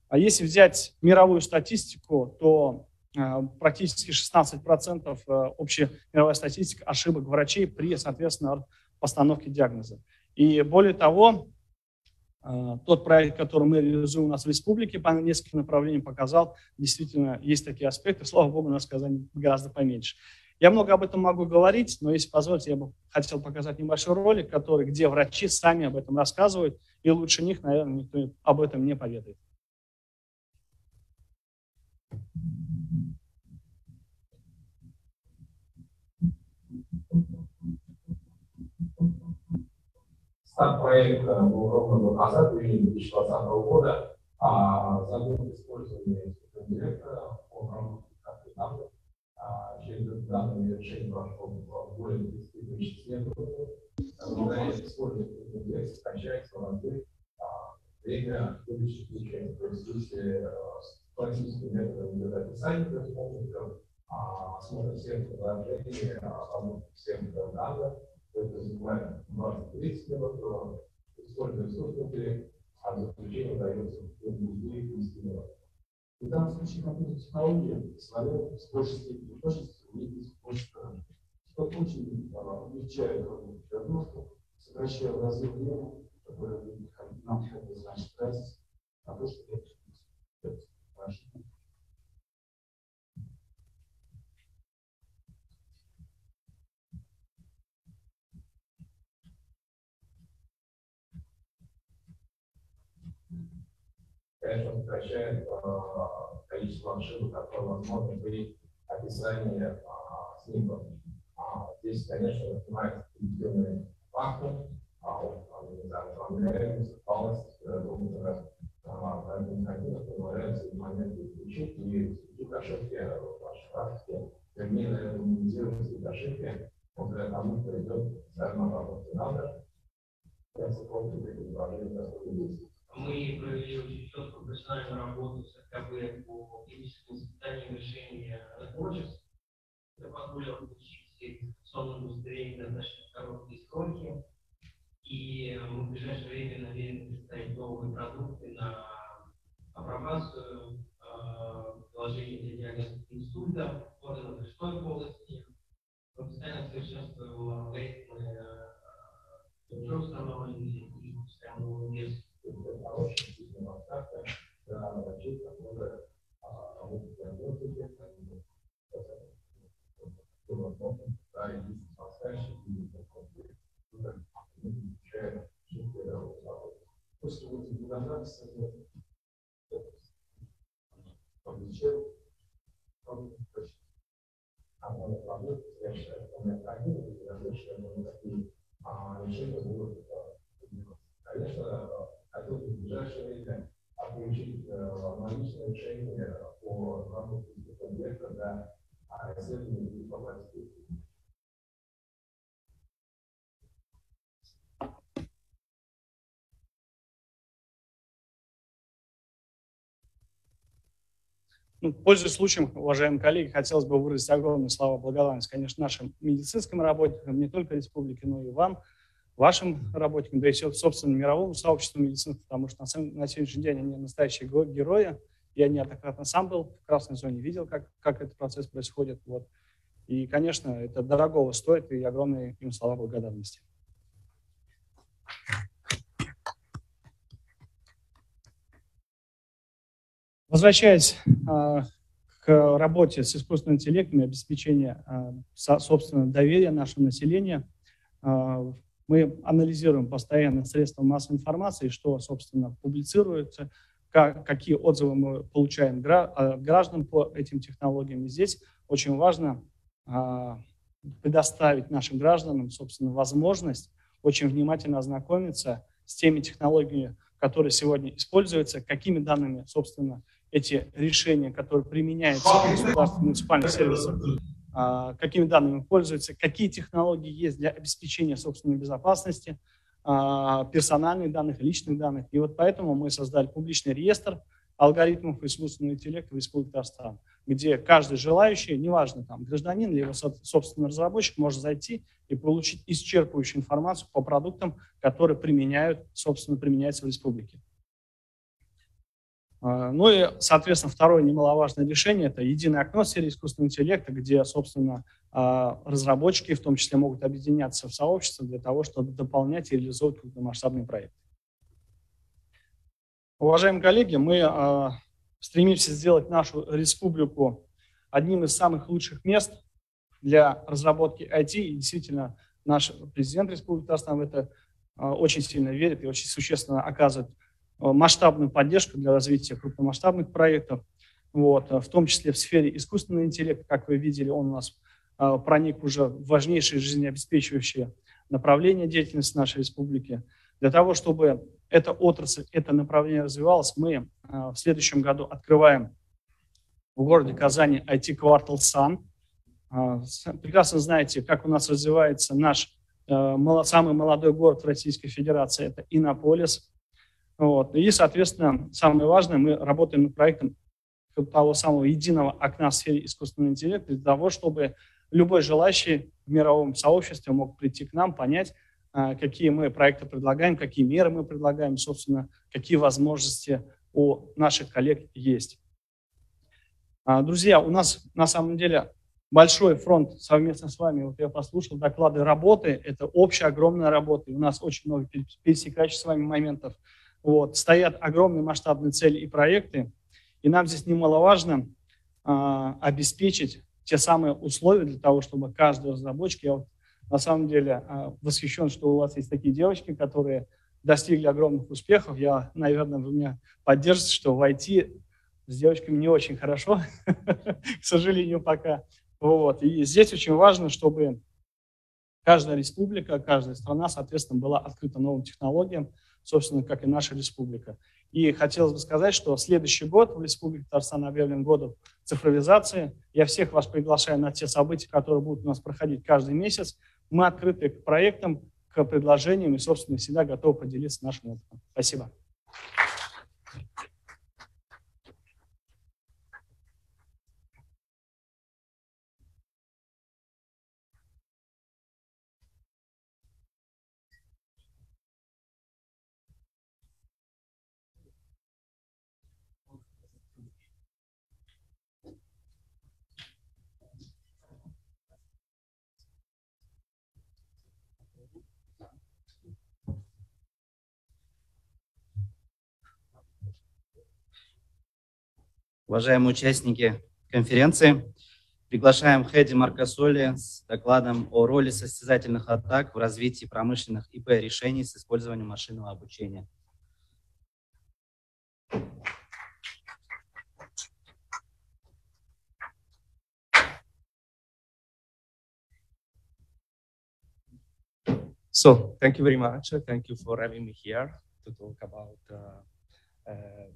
А если взять мировую статистику, то практически 16% общая мировая статистика ошибок врачей при, соответственно, постановке диагноза. И более того, тот проект, который мы реализуем у нас в республике по нескольким направлениям, показал, действительно, есть такие аспекты. Слава богу, у нас в Казани гораздо поменьше. Я много об этом могу говорить, но если позволите, я бы хотел показать небольшой ролик, где врачи сами об этом рассказывают, и лучше них, наверное, никто об этом не поведает. Старт проекта был ровно год назад, в июне 2020 года. За год использования искусственного интеллекта по рамкам конкретных через данные решения прошло более 30 тысяч исследований. Благодаря использованию искусственного интеллекта сокращается время выдачи изучения. То есть если классические методы для описания предположительно, смотрят всем предложения, работают всем данным. Это занимает 20-30 лет, используя искусственный интеллект, а заключение дается в музее и институтах. В данном случае компьютерная технология свою сложность точности увидеть просто, что очень облегчает подготовку, сокращая разрыв времени, которое нам приходится значит тратить, на то, что это важно. Конечно, сокращает количество ошибок, которые возможно при описании снимков. Здесь, конечно, воспринимается коллективный фактор, проверяемость, полость, административно появляются моменты исключить, и какие-то ошибки в вашей практике, вернее, минимизировать эти ошибки, благодаря тому, что идет социальная работа надо, если просто предложение доступности. Мы провели очень четкую профессиональную работу с АКБ по клиническому испытанию решения рабочих. Это позволило получить инвестиционное удостоверение достаточно короткие сроки. И мы в ближайшее время намерены представить новые продукты на апробацию, приложение для диагностики инсульта, органов брюшной полости. Мы постоянно совершенствуем алгоритмы установленные и выпускаем новую версию. Это очень сильная ставка для врачей, которые работают в работе, после этого анализа облегчает решения будут. Конечно, хотелось бы в ближайшее время получить аналогичное решение по работе искусственного интеллекта для исследований и информации. Пользуясь случаем, уважаемые коллеги, хотелось бы выразить огромные слова благодарности, конечно, нашим медицинским работникам, не только республики, но и вам, вашим работникам, да и собственно мировому сообществу медицинскому, потому что на сегодняшний день они настоящие герои. Я неоднократно сам был в красной зоне, видел, как этот процесс происходит. Вот. И, конечно, это дорогого стоит, и огромные им слова благодарности. Возвращаясь к работе с искусственным интеллектом и обеспечению собственного доверия нашего населения, мы анализируем постоянно средства массовой информации, что, собственно, публицируется, какие отзывы мы получаем от граждан по этим технологиям. И здесь очень важно предоставить нашим гражданам, собственно, возможность очень внимательно ознакомиться с теми технологиями, которые сегодня используются, какими данными, собственно, эти решения, которые применяются в государственных муниципальных сервисах, какими данными пользуются, какие технологии есть для обеспечения собственной безопасности, персональных данных, личных данных. И вот поэтому мы создали публичный реестр алгоритмов искусственного интеллекта в Республике Татарстан, где каждый желающий, неважно, там, гражданин или его собственный разработчик, может зайти и получить исчерпывающую информацию по продуктам, которые применяются в республике. Ну и, соответственно, второе немаловажное решение – это единое окно в сфере искусственного интеллекта, где, собственно, разработчики в том числе могут объединяться в сообщество для того, чтобы дополнять и реализовывать крупномасштабные проекты. Уважаемые коллеги, мы стремимся сделать нашу республику одним из самых лучших мест для разработки IT. И действительно, наш президент Республики Татарстан в это очень сильно верит и очень существенно оказывает масштабную поддержку для развития крупномасштабных проектов, вот, в том числе в сфере искусственного интеллекта. Как вы видели, он у нас проник уже в важнейшие жизнеобеспечивающие направления деятельности нашей республики. Для того, чтобы эта отрасль, это направление развивалось, мы в следующем году открываем в городе Казани IT-квартал «Сан». Прекрасно знаете, как у нас развивается наш самый молодой город в Российской Федерации – это Иннополис. Вот. И, соответственно, самое важное, мы работаем над проектом того самого единого окна в сфере искусственного интеллекта для того, чтобы любой желающий в мировом сообществе мог прийти к нам, понять, какие мы проекты предлагаем, какие меры мы предлагаем, собственно, какие возможности у наших коллег есть. Друзья, у нас на самом деле большой фронт совместно с вами. Вот я послушал доклады работы, это общая огромная работа, и у нас очень много пересекающих с вами моментов. Вот, стоят огромные масштабные цели и проекты, и нам здесь немаловажно обеспечить те самые условия для того, чтобы каждый разработчик, я вот на самом деле восхищен, что у вас есть такие девочки, которые достигли огромных успехов. Я, наверное, вы меня поддержите, что в IT с девочками не очень хорошо, к сожалению, пока. Вот. И здесь очень важно, чтобы каждая республика, каждая страна, соответственно, была открыта новым технологиям, собственно, как и наша республика. И хотелось бы сказать, что следующий год в Республике Татарстан объявлен годом цифровизации. Я всех вас приглашаю на те события, которые будут у нас проходить каждый месяц. Мы открыты к проектам, к предложениям и, собственно, всегда готовы поделиться нашим опытом. Спасибо. Уважаемые участники конференции, приглашаем Эдди Маркассоли с докладом о роли состязательных атак в развитии промышленных ИП-решений с использованием машинного обучения. So, thank you very much. Thank you for having me here to talk about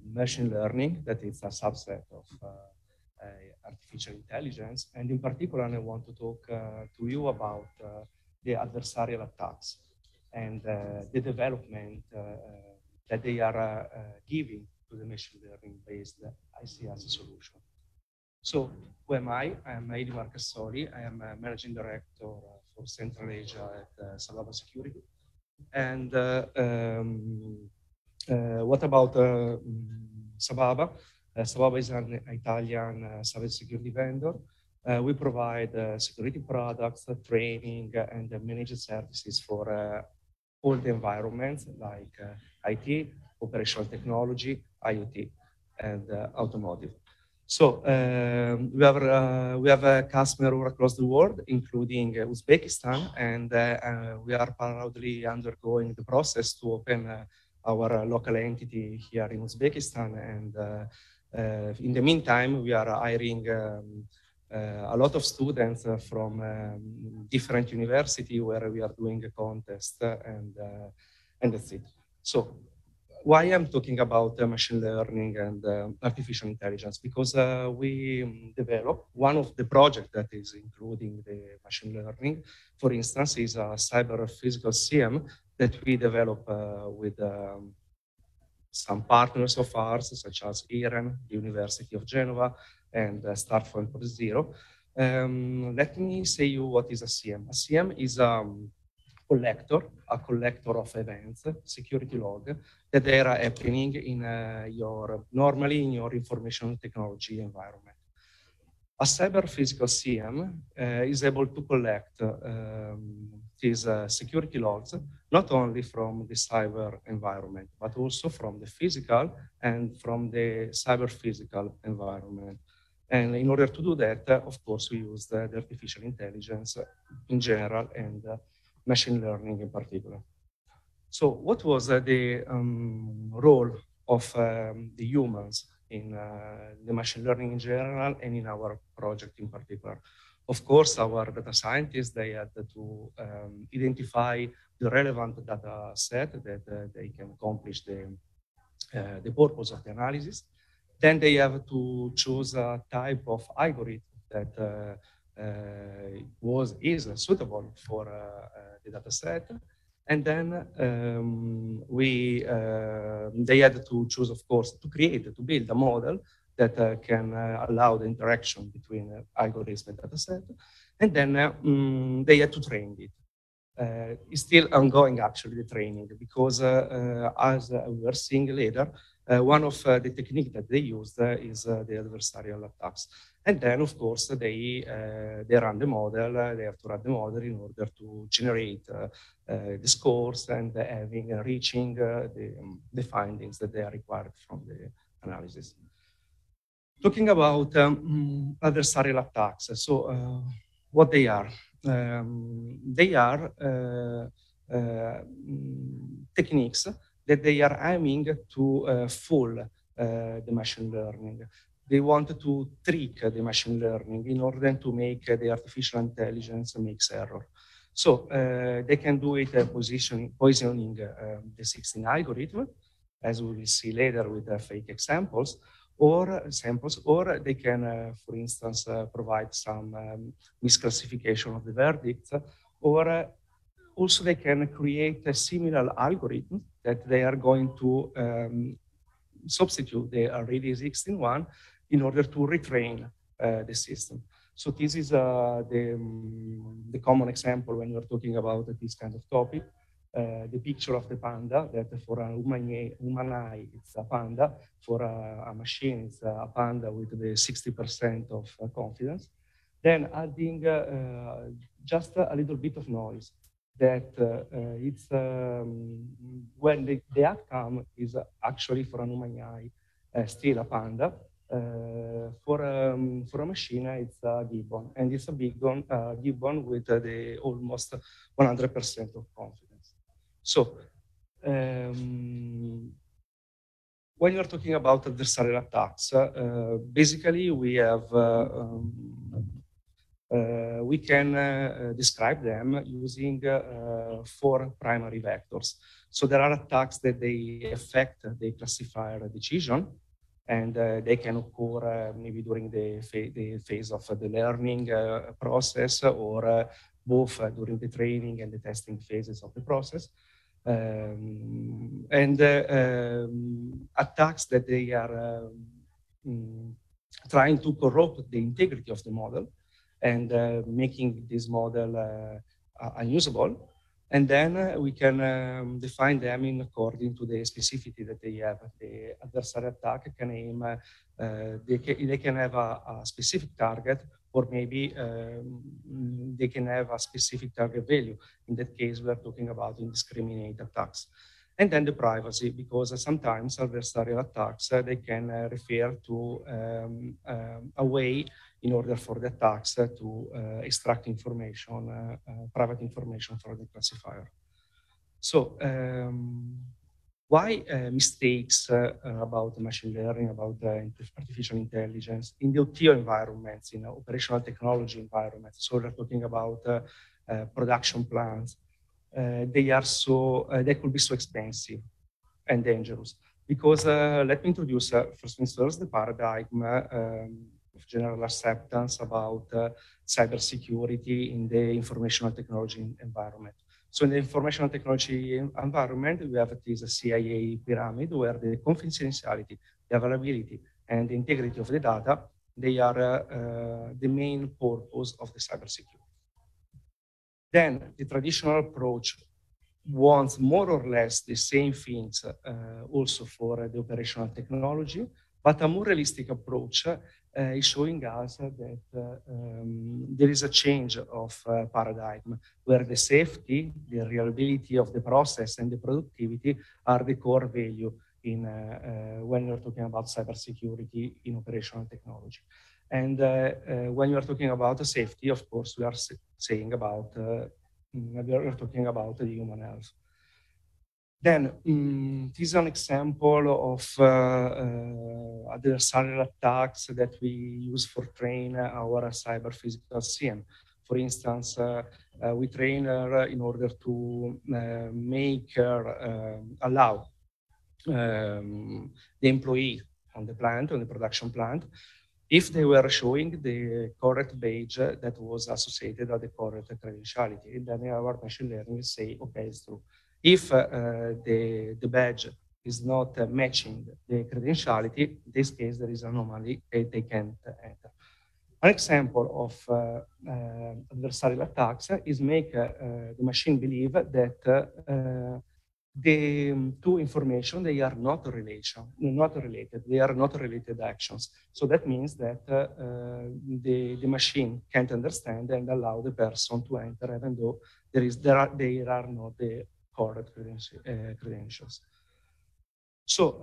machine learning, that is a subset of artificial intelligence. And in particular, I want to talk to you about the adversarial attacks and the development that they are giving to the machine learning based ICS solution. So who am I? I am Eddie Marcassoli. I am a managing director for Central Asia at Sababa Security. And what about Sababa? Sababa is an Italian cybersecurity vendor. We provide security products, training, and managed services for all the environments like IT, operational technology, IoT, and automotive. So we have a customer all across the world, including Uzbekistan, and we are proudly undergoing the process to open our local entity here in Uzbekistan. And in the meantime, we are hiring a lot of students from different universities where we are doing a contest and that's it. So why I'm talking about machine learning and artificial intelligence? Because we develop one of the projects that is including the machine learning, for instance, is a cyber physical CM that we develop with some partners of ours, such as IREN, the University of Genova, and Start 4.0. Let me say you what is a CM. A CM is a collector of events, security log, that they are happening in normally in your information technology environment. A cyber physical CM is able to collect these security logs, not only from the cyber environment, but also from the physical and from the cyber physical environment. And in order to do that, of course, we use the artificial intelligence in general and machine learning in particular. So what was the role of the humans in the machine learning in general and in our project in particular? Of course, our data scientists, they had to identify the relevant data set that they can accomplish the purpose of the analysis. Then they have to choose a type of algorithm that is suitable for the data set. And then they had to choose, of course, to build a model that can allow the interaction between algorithm and data set. And then they had to train it. It's still ongoing, actually, the training, because as we were seeing later, one of the techniques that they used is the adversarial attacks. And then, of course, they run the model. They have to run the model in order to generate the scores and having reaching the findings that they are required from the analysis. Talking about adversarial attacks, so what they are? They are techniques that they are aiming to fool the machine learning. They want to trick the machine learning in order to make the artificial intelligence make error. So they can do it poisoning the 16 algorithm, as we will see later with fake examples, or they can, for instance, provide some misclassification of the verdict, or also they can create a similar algorithm that they are going to substitute the already existing one in order to retrain the system. So this is the common example when you're talking about this kind of topic. The picture of the panda, that for a human eye, it's a panda. For a machine, it's a panda with the 60% of confidence. Then adding just a little bit of noise, that it's when the outcome is actually for a human eye still a panda. For a machine, it's a gibbon, and it's a gibbon, with the almost 100% of confidence. So when you're talking about adversarial attacks, basically we have we can describe them using four primary vectors. So there are attacks that they affect the classifier decision, and they can occur maybe during the phase of the learning process, or both during the training and the testing phases of the process. Attacks that they are trying to corrupt the integrity of the model and making this model unusable. And then we can define them in according to the specificity that they have. The adversarial attack can aim, they can have a specific target, or maybe they can have a specific target value. In that case, we are talking about indiscriminate attacks. And then the privacy, because sometimes adversarial attacks, they can refer to a way in order for the attacks to extract information, private information from the classifier. So why mistakes about machine learning, about artificial intelligence in the OT environments, in operational technology environments? So we're talking about production plants. They are so, they could be so expensive and dangerous. Because let me introduce, first things first, the paradigm of general acceptance about cybersecurity in the informational technology environment. So in the informational technology environment, we have this CIA pyramid where the confidentiality, the availability, and the integrity of the data, they are the main purpose of the cybersecurity. Then the traditional approach wants more or less the same things also for the operational technology, but a more realistic approach is showing us that there is a change of paradigm where the safety, the reliability of the process and the productivity are the core value in when you're talking about cybersecurity in operational technology. And when you are talking about safety, of course, we are saying about, we are talking about the human health. Then, this is an example of adversarial attacks that we use for train our cyber physical CM. For instance, we train her in order to make her allow the employee on the plant, on the production plant, if they were showing the correct badge that was associated with the correct credentiality. And then our machine learning will say, okay, it's true. If the badge is not matching the credentiality, in this case, there is an anomaly that they can't enter. An example of adversarial attacks is make the machine believe that the two information, they are not related. They are not related actions. So that means that the machine can't understand and allow the person to enter, even though there are not the correct credentials. So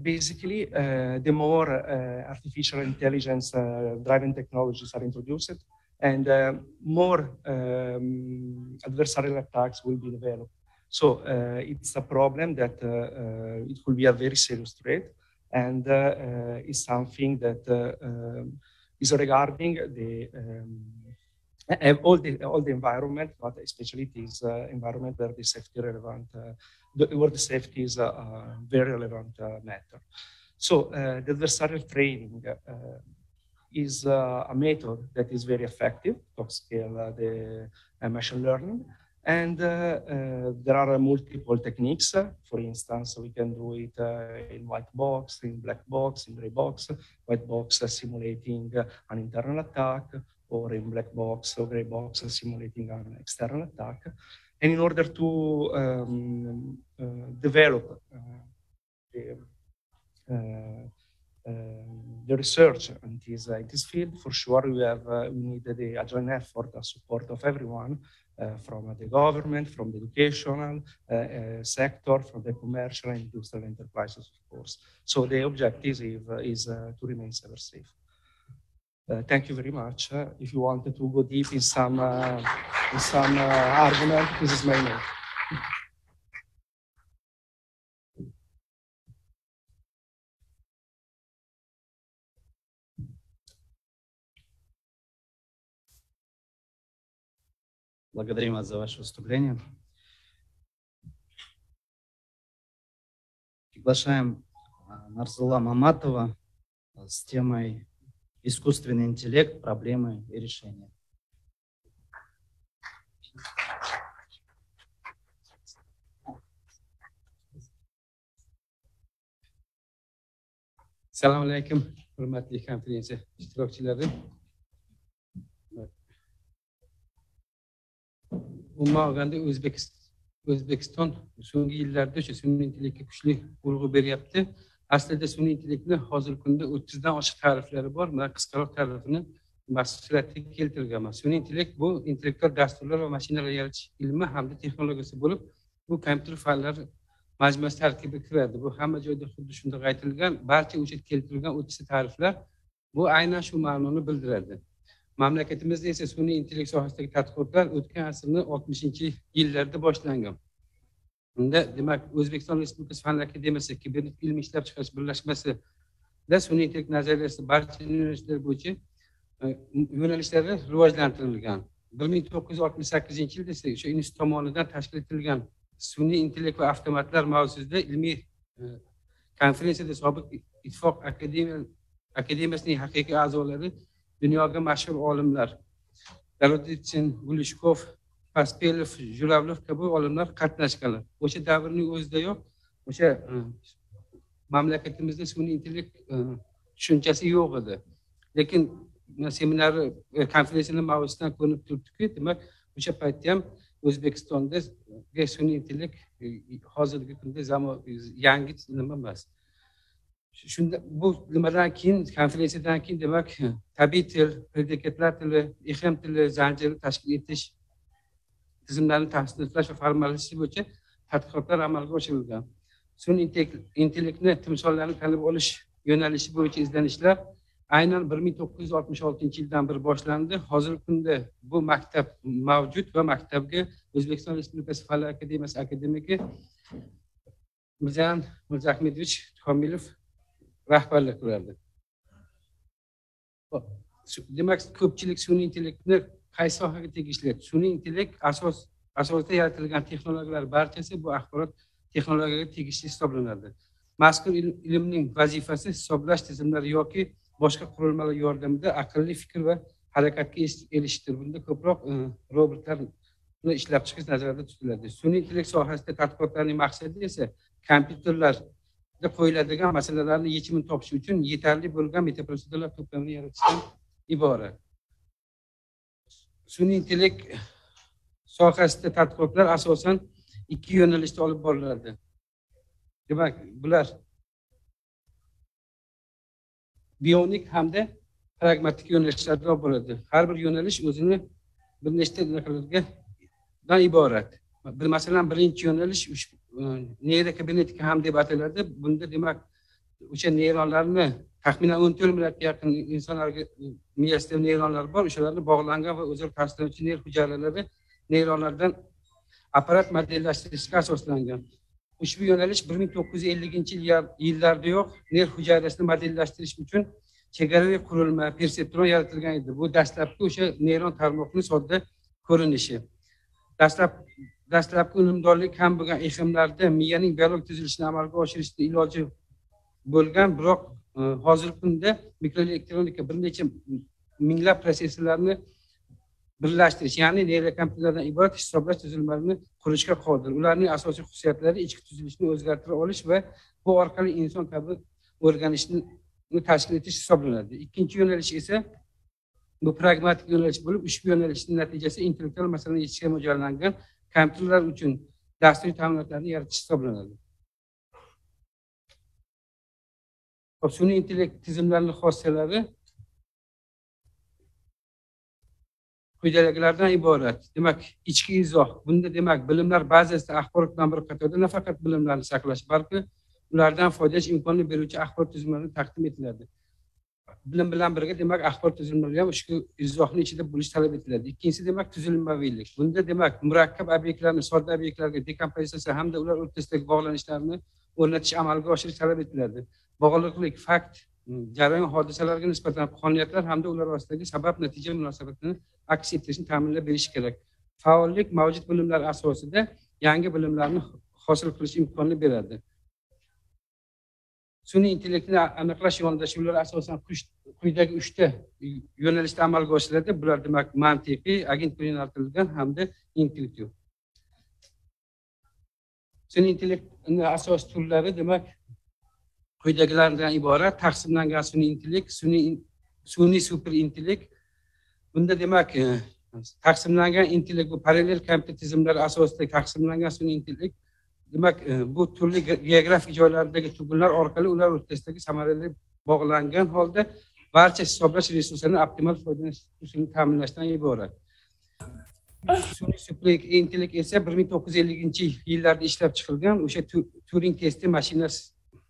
basically, the more artificial intelligence driven technologies are introduced, and more adversarial attacks will be developed. So it's a problem that it could be a very serious threat, and is something that is regarding the all the environment, but especially this environment where the safety relevant, where the safety is a very relevant matter. So the adversarial training is a method that is very effective to scale the machine learning. And there are multiple techniques. For instance, we can do it in white box, in black box, in gray box. White box simulating an internal attack, or in black box or gray box simulating an external attack. And in order to develop the research in this field, for sure we need the agile effort, the support of everyone, from the government, from the educational sector, from the commercial and industrial enterprises, of course. So the objective is to remain cyber safe. Thank you very much. If you wanted to go deep in some argument, this is my name. Благодарим вас за ваше выступление. Приглашаем Нарзула Маматова с темой «Искусственный интеллект. Проблемы и решения». Салам алейкум. hurmatli konferensiya ishtirokchilari, umuman olganda O'zbekiston so'nggi yillarda sun'iy intellektga kuchli urg'u beryapti. Aslida sun'iy intellektni hozirgi kunda 30 dan oshiq ta'riflari bor. Men qisqaroq ta'rifini mas'uliyatga keltirganman. Sun'iy intellekt bu intellektual dasturlar va mashinalar yaratish ilmi hamda texnologiyasi bo'lib, bu kompyuter fanlari majmuasi tarkibiga kiradi. Bu hamma joyda xuddi shunday aytilgan, barcha o'sha keltirilgan 30 ta ta'riflar bu aynan shu ma'noni bildiradi. Mamlakatimizda esa sun'iy intellekt sohasidagi tadqiqotlar o'tgan asrning 60-yillarida boshlangan. Unda, demak, O'zbekiston Respublikasi Fanlar Akademiyasi kibernetik ilm ishlab chiqarish birlashmasida sun'iy intellekt nazariyasi barcha yo'nalishlar bo'yicha yo'nalishlari rivojlantirilgan. 1968-yilda esa o'sha institut tomonidan tashkil etilgan sun'iy intellekt va avtomatlar mavzusida ilmiy konferensiyada sobiq ittifoq akademiyasining haqiqiy a'zolari, dunyoga mashhur olimlar, Daroditsin, Gulishkov, Paspelov, Juravlov kabi olimlar qatnashganlar. O'sha davrning o'zidayoq o'sha mamlakatimizda sun'iy intellekt tushunchasi yo'q edi. Lekin seminar konferensiyaning mavzusidan ko'rinib turibdiki, demak, o'sha paytda ham O'zbekistonda sun'iy intellekt hozirgi kunda yangi nima emas. Shunda bu nimadan keyin, konferensiyadan keyin, demak, tabiiy til, predikatlar tili, IHM tili zanjirini tashkil etish, tizimlarni ta'sirlash va formallashtirish bo'yicha tadqiqotlar amalga oshirilgan. Sun'iy intellektni timsollarni tanib olish yo'nalishi bo'yicha izlanishlar aynan 1966-yildan beri boshlandi. Hozirgi kunda bu maktab mavjud va maktabga O'zbekiston Respublikasi Fanlar Akademiyasi akademiki Mirzaxon Mirzaahmedovich Komilov rahbarlik qiladi. Demak, ko'pchilik sun'iy intellektni qaysi sohaga tegishli? Sun'iy intellekt asosida yaratilgan texnologiyalar barchasi bu axborot texnologiyaga tegishli hisoblanadi. Mazkur ilmning vazifasi hisoblash tizimlari yoki boshqa qurilmalar yordamida aqlli fikr va harakatga erishishdir. Bunda ko'proq robotlarni ishlab chiqish nazarda tutiladi. Sun'iy intellekt sohasida tadqiqotlarning maqsadi esa kompyuterlar qo'yiladigan masalalarni yechimini topish uchun yetarli bo'lgan metaproseduralar to'plamini yaratishdan iborat. Sun'iy intellekt sohasida tadqiqotlar asosan 2 yo'nalishda olib boriladi. Demak, bular bionik hamda pragmatik yo'nalishlarda bo'ladi. Har bir yo'nalish o'zini bir nechta narsalardan iborat. Masalan, birinchi yo'nalish neyrokibernetika ham deb ataladi. Bunda, demak, o'sha neyronlarni taxminan 14 milliardga yaqin inson miyasida neyronlar bor, o'shalarni bog'langan va o'zaro ta'sirlanuvchi nerv hujayralari neyronlardan apparat modellashtirishga asoslangan. Ushbu yo'nalish 1950-yillardayoq nerv hujayrasini modellashtirish uchun chegaraviy qurilma perseptron yaratilgan edi. Bu dastlabki o'sha neyron tarmoqning sodda ko'rinishi. Dastlabki unumdorlik ham bo'lgan IHMlarda miyaning biologik tuzilishini amalga oshirishda iloji bo'lgan, biroq hozirgi kunda mikroelektronika bir necha minglab protsessorlarni birlashtirish, ya'ni neyrokompyuterlardan iborat hisoblash tuzilmalarini qurishga qodir. Ularning asosiy xususiyatlari ichki tuzilishni o'zgartira olish va bu orqali inson kabi o'rganishni tashkil etish hisoblanadi. Ikkinchi yo'nalish esa bu pragmatik yo'nalish bo'lib, ushbu yo'nalishning natijasi intellektual masalalarni yechishga mo'ljallangan kompyuterlar uchun dasturiy ta'minotlarni yaratish hisoblanadi. Sun'iy intellekt tizimlarining xossalari quyidagilardan iborat. Demak, ichki izoh. Bunda, demak, bilimlar bazasida axborot bilan bir qatorda nafaqat bilimlarni saqlash, balki ulardan foydalanish imkonini beruvchi axborot tizimlari taqdim etiladi. Bilim bilan birga, demak, axborot tizimlari ham ushbu izohni ichida bo'lish talab etiladi. Ikkinchisi, demak, tuzilmaviylik. Bunda, demak, murakkab obyektlarni sodda obyektlarga dekompozitsiya hamda ular o'rtasidagi bog'lanishlarni o'rnatish amalga oshirish talab etiladi. Bog'liqlik, fakt, jarayon hodisalarga nisbatan qonuniyatlar hamda ular orasidagi sabab-natija munosabatini aks ettirishni ta'minlab berish kerak. Faollik mavjud bilimlar asosida yangi bilimlarni hosil qilish imkonini beradi. Sun'iy intellektni aniqlash yo'nalishlar asosan quyidagi 3 ta yo'nalishda amalga oshiriladi. Bular, demak, mantiqiy, agent ko'rinartilgan hamda intuitiv. Sun'iy intellektning asosiy turlari, demak, quyidagilardan iborat: taqsimlangan sun'iy intellekt, sun'iy superintellekt. Bunda demak, taqsimlangan intellekt bu parallel kompyuter tizimlari asosida taqsimlangan sun'iy intellekt. Demak, bu turli geografik joylardagi tugunlar orqali ular o'rtasidagi samarali bog'langan holda barcha hisoblash resurslarini optimal foydalanishni ta'minlashdan iborat. Sun'iy superintellekt esa 1950-yillarda ishlab chiqilgan o'sha Turing testi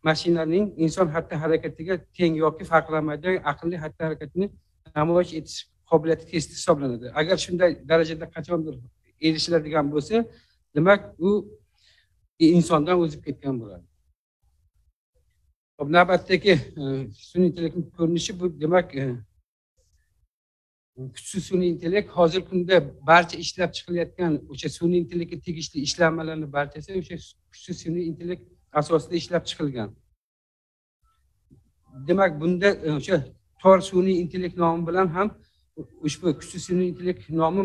mashinaning inson xatti harakatiga teng yoki farqlanmaydigan aqlli xatti harakatini namoyish etish qobiliyati testi hisoblanadi. Agar shunday darajada qachondir erishiladigan bo'lsa, demak u insondan o'zib ketgan bo'ladi. Navbatdagi sun'iy intellektning ko'rinishi bu, demak, kuchsiz sun'iy intellekt hozirgi kunda barcha ishlab chiqilayotgan o'sha sun'iy intellektga tegishli ishlanmalarni barchasi o'sha kuchsiz sun'iy intellekt asosida ishlab chiqilgan. Demak, bunda o'sha tor sun'iy intellekt nomi bilan ham ushbu kuchsiz sun'iy intellekt nomi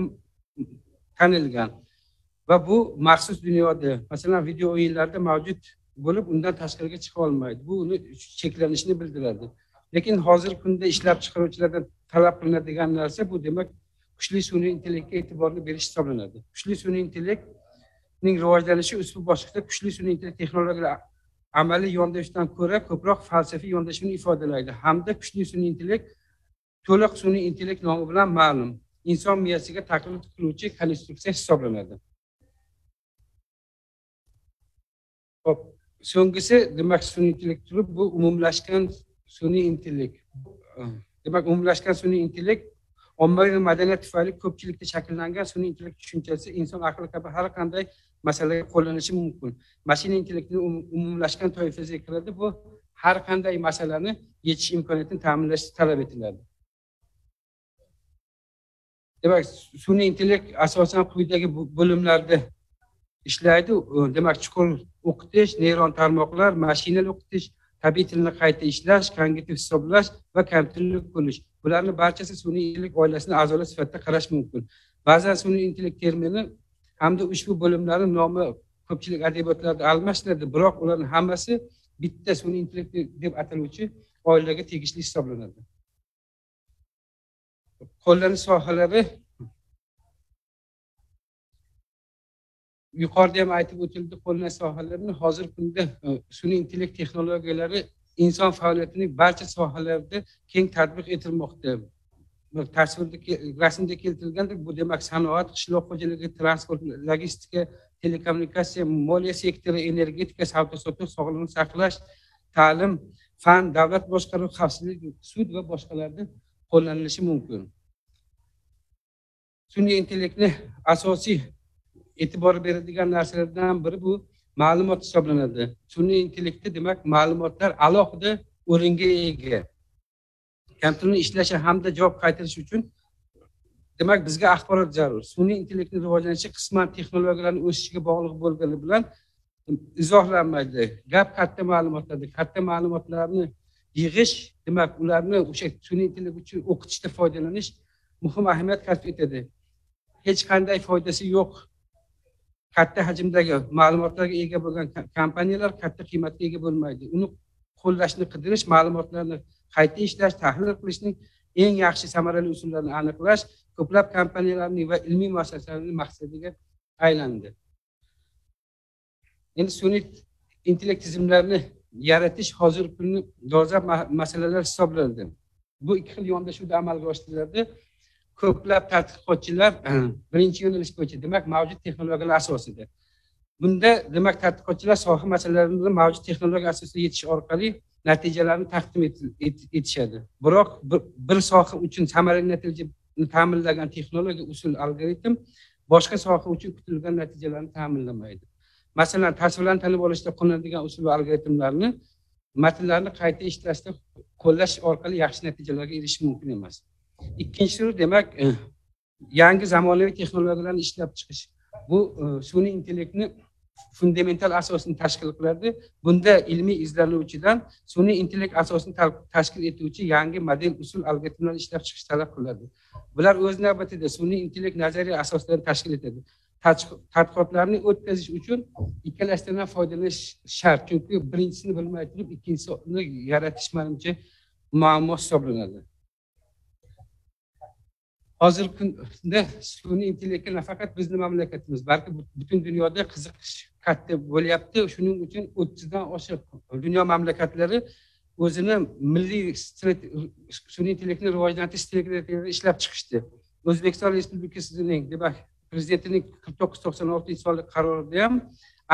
tanilgan va bu maxsus dunyoda, masalan, video o'yinlarda mavjud bo'lib, undan tashqariga chiqa olmaydi. Bu uni cheklanishini bildiradi. Lekin hozirgi kunda ishlab chiqaruvchilardan talab qilinadigan narsa bu, demak, kuchli sun'iy intellektga e'tiborni berish hisoblanadi. Kuchli sun'iy intellektning rivojlanishi ushbu bosqichda kuchli sun'iy intellekt texnologiyalar amaliy yondashuvdan ko'ra ko'proq falsafiy yondashuvni ifodalaydi hamda kuchli sun'iy intellekt to'liq sun'iy intellekt nomi bilan ma'lum inson miyasiga taqlid qiluvchi konstruksiya hisoblanadi. Hop, so'nggisi, demak, sun'iy intellekt turi bu umumlashgan sun'iy intellekt. Demak, umumlashgan sun'iy intellekt ommaviy madaniyat tufayli ko'pchilikda shakllangan sun'iy intellekt tushunchasi inson aqli kabi har qanday masalaga qo'llanishi mumkin. Mashina intellektining umumlashgan toifasiga kiradi. Bu har qanday masalani yechish imkoniyatini ta'minlash talab etiladi. Demak, sun'iy intellekt asosan quyidagi bo'limlarda ishlaydi. Demak, chuqur o'qitish, neyron tarmoqlar, mashinali o'qitish, tabiiy tilni qayta ishlash, kognitiv hisoblash va kompyuterlik bo'lish. Bularni barchasi sun'iy intellekt oilasining a'zolari sifatida qarash mumkin. Ba'zan sun'iy intellekt termini hamda ushbu bo'limlarning nomi ko'pchilik adabiyotlarda almashiladi, biroq ularning hammasi bitta sun'iy intellekt deb ataluvchi oilaga tegishli hisoblanadi. Qo'llanish sohalari yuqorida ham aytib o'tildi. Qo'llanish sohalarini hozirgi kunda sun'iy intellekt texnologiyalari inson faoliyatining barcha sohalarida keng tatbiq etilmoqda. Rasmda keltirilgandek, bu demak sanoat, qishloq xo'jaligi, transport, logistika, telekommunikatsiya, moliya sektori, energetika, savdo-sotiq, sog'liqni saqlash, ta'lim, fan, davlat boshqaruvi, xavfsizlik, sud va boshqalarda qo'llanilishi mumkin. Sun'iy intellektni asosiy e'tibor beradigan narsalardan biri bu ma'lumot hisoblanadi. Sun'iy intellektda, demak, ma'lumotlar alohida o'ringa ega. Kompyuterni ishlashi hamda javob qaytarish uchun, demak, bizga axborot zarur. Sun'iy intellektning rivojlanishi qisman texnologiyalarning o'sishiga bog'liq bo'lgani bilan izohlanmaydi. Gap katta ma'lumotlarda, katta ma'lumotlarni yig'ish, demak, ularni o'sha sun'iy intellekt uchun o'qitishda foydalanish muhim ahamiyat kasb etadi. Hech qanday foydasi yo'q katta hajmdagi ma'lumotlarga ega bo'lgan kompaniyalar katta qiymatga ega bo'lmaydi. Uni qo'llashni qidirish, ma'lumotlarni qayta ishlash, tahlil qilishning eng yaxshi samarali usullarini aniqlash ko'plab kompaniyalarning va ilmiy muassasalarning maqsadiga aylandi. Endi sun'iy intellekt tizimlarini yaratish hozirgi kunning dolzarb masalalar hisoblanadi. Bu ikki xil yondashuvda amalga oshiriladi. Ko'plab tadqiqotchilar birinchi yo'nalish bo'yicha, demak, mavjud texnologiyalar asosida. Bunda, demak, tadqiqotchilar soha masalalarini mavjud texnologiya asosida yetish orqali natijalarni taqdim etishadi. Biroq bir soha uchun samarali natijani ta'minlagan texnologiya, usul, algoritm boshqa soha uchun kutilgan natijalarni ta'minlamaydi. Masalan, tasvirlarni tanib olishda qo'llaniladigan usul va algoritmlarni matnlarni qayta ishlashda qo'llash orqali yaxshi natijalarga erishish mumkin emas. Ikkinchisi, demak, yangi zamonaviy texnologiyalarni ishlab chiqish. Bu sun'iy intellektni fundamental asosini tashkil qiladi. Bunda ilmiy izlanuvchidan sun'iy intellekt asosini tashkil etuvchi yangi model, usul, algoritmlarni ishlab chiqish talab qiladi. Bular o'z navbatida sun'iy intellekt nazariy asoslarini tashkil etadi. tadqiqotlarni o'tkazish uchun ikkalasidan foydalanish shart, chunki birinchisini bilmay turib ikkinchisini yaratish menimcha muammo hisoblanadi. Hozirgi kunda sun'iy intellektga nafaqat bizning mamlakatimiz, balki butun dunyoda qiziqish katta bo'lyapti. Shuning uchun 30 dan oshiq dunyo mamlakatlari o'zini milliy sun'iy intellektni rivojlantirish strategiyasini ishlab chiqishdi. O'zbekiston Respublikasining demak prezidentining 4996-yilgi qarorida ham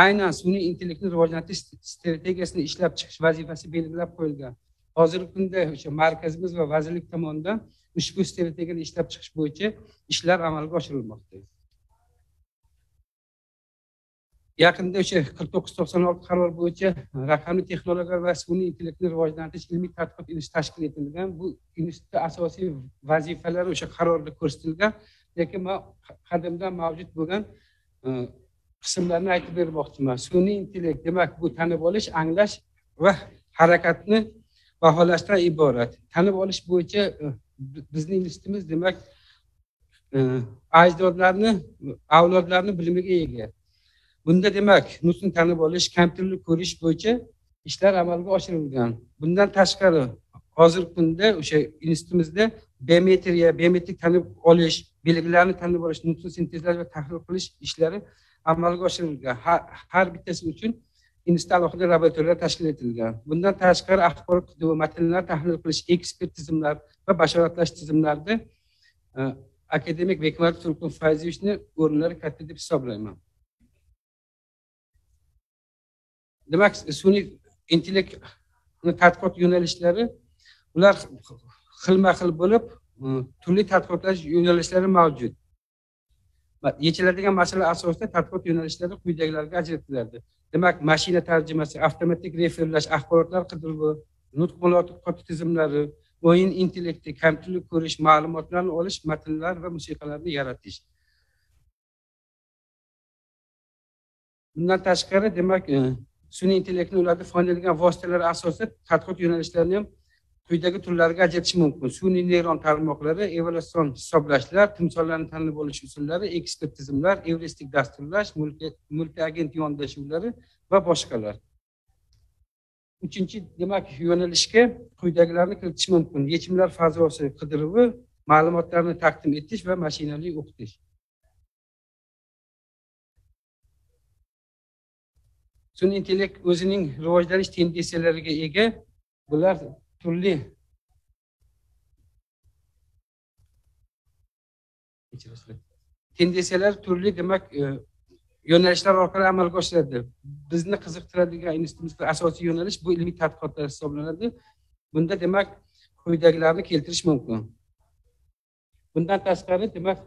aynan sun'iy intellektni rivojlantirish strategiyasini ishlab chiqish vazifasi belgilab qo'yilgan. Hozirgi kunda o'sha markazimiz va vazirlik tomonidan ushbu strategiyani ishlab chiqish bo'yicha ishlar amalga oshirilmoqda. Yaqinda o'sha 4996 qaror bo'yicha raqamli texnologiyalar va sun'iy intellektni rivojlantirish ilmiy tadqiqot instituti tashkil etilgan. Bu institutning asosiy vazifalari o'sha qarorda ko'rsatilgan, lekin men qadimdan mavjud bo'lgan qismlarni aytib bermoqchiman. Sun'iy intellekt demak bu tanib olish, anglash va harakatni baholashdan iborat. Tanib olish bo'yicha bizning institutimiz demak ajdodlarni, avlodlarni bilimiga ega. Bunda demak nutqni tanib olish, kompyuterni ko'rish bo'yicha ishlar amalga oshirilgan. Bundan tashqari hozirgi kunda o'sha institutimizda biometriya, biometrik tanib olish, belgilarni tanib olish, nutqni sintezlash va tahlil qilish ishlari amalga oshirilgan. Har bittasi uchun institutda alohida laboratoriyalar tashkil etilgan. Bundan tashqari axborot va matnlar tahlil qilish, ekspert tizimlar va bashoratlash tizimlarida akademik Bekmatov Turkun Fayzovichning o'rnlari katta deb hisoblayman. Demak, sun'iy intellektning tadqiqot yo'nalishlari ular xilma-xil bo'lib, turli tadqiqotlash yo'nalishlari mavjud. Yechiladigan masala asosida tadqiqot yo'nalishlari quyidagilarga ajratiladi. Demak, mashina tarjimasi, avtomatik referlash, axborotlar qidiruvi, nutq muloqot tizimlari, o'yin intellekti, kompyuterni ko'rish, ma'lumotlarni olish, matnlar va musiqalarni yaratish. Bundan tashqari, demak, sun'iy intellektni ularda foydalangan vositalar asosida tadqiqot yo'nalishlarini ham quyidagi turlarga ajratish mumkin. Sun'iy neyron tarmoqlari, evolyutsion hisoblashlar, timsollarni tanib olish usullari, ekspert tizimlar, evristik dasturlash, multiagent yondashuvlari va boshqalar. 3-chi demak yo'nalishga quyidagilarni kiritish mumkin: yechimlar fazosi qidiruvi, ma'lumotlarni taqdim etish va mashinali o'qitish. Sun'iy intellekt o'zining rivojlanish tendensiyalariga ega. Bular turli tendensiyalar, turli demak yo'nalishlar orqali amalga oshiriladi. Bizni qiziqtiradigan institutimizda asosiy yo'nalish bu ilmiy tadqiqotlar hisoblanadi. Bunda demak quyidagilarni keltirish mumkin. Bundan tashqari demak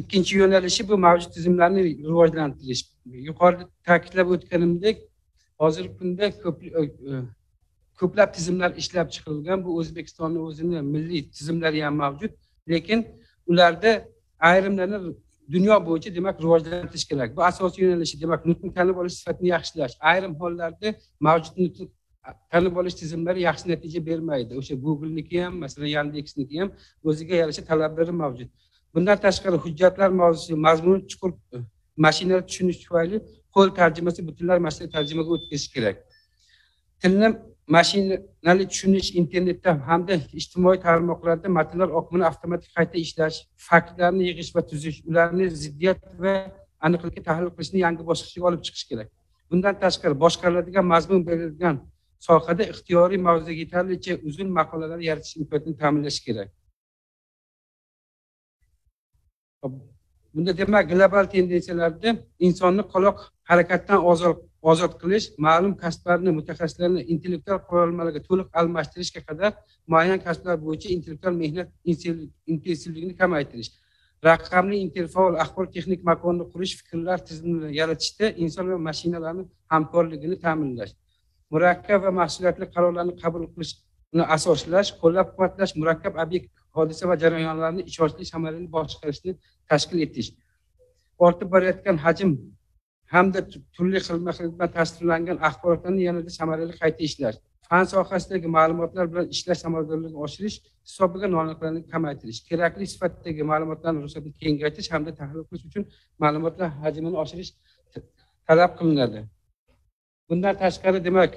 ikkinchi yo'nalishi bu mavjud tizimlarni rivojlantirish. Yuqorida ta'kidlab o'tganimdek, hozirgi kunda ko'plab tizimlar ishlab chiqilgan. Bu O'zbekistonning o'zini milliy tizimlari ham mavjud, lekin ularda ayrimlarni dunyo bo'yicha demak rivojlantirish kerak. Bu asosiy yo'nalishi demak nutqni tanib olish sifatini yaxshilash. Ayrim hollarda mavjud nutqni tanib olish tizimlari yaxshi natija bermaydi. O'sha Googleniki ham, masalan Yandexniki ham o'ziga yarasha talablari mavjud. Bundan tashqari hujjatlar mavzusi mazmuni chuqur mashina tushunish tufayli qo'l tarjimasi butunlay mashina tarjimaga o'tkazish kerak. Tilni mashinali tushunish internetda hamda ijtimoiy tarmoqlarda matnlar oqimini avtomatik qayta ishlash, faktlarni yig'ish va tuzish, ularni ziddiyat va aniqlikka tahlil qilishni yangi bosqichga olib chiqish kerak. Bundan tashqari boshqariladigan mazmun berilgan sohada ixtiyoriy mavzuga yetarlicha uzun maqolalar yaratish imkoniyatini ta'minlash kerak. Bunda demak global tendensiyalarda insonni qoloq harakatdan ozod qilish, ma'lum kasblarni, mutaxassislarni intellektual qurilmalarga to'liq almashtirishga qadar muayyan kasblar bo'yicha intellektual mehnat intensivligini kamaytirish, raqamli interfaol axborot texnik makonni qurish, fikrlar tizimini yaratishda inson va mashinalarning hamkorligini ta'minlash, murakkab va mas'uliyatli qarorlarni qabul qilishni asoslash, qo'llab-quvvatlash, murakkab obyekt hodisa va jarayonlarni ishonchli, samarali boshqarishni tashkil etish, ortib borayotgan hajm hamda turli xilma-xil tasvirlangan axborotlarni yanada samarali qayta ishlash, fan sohasidagi ma'lumotlar bilan ishlash samaradorligini oshirish hisobiga noaniqliklarni kamaytirish, kerakli sifatdagi ma'lumotlarni ro'yxatni kengaytirish hamda tahlil qilish uchun ma'lumotlar hajmini oshirish talab qilinadi. Bundan tashqari, demak,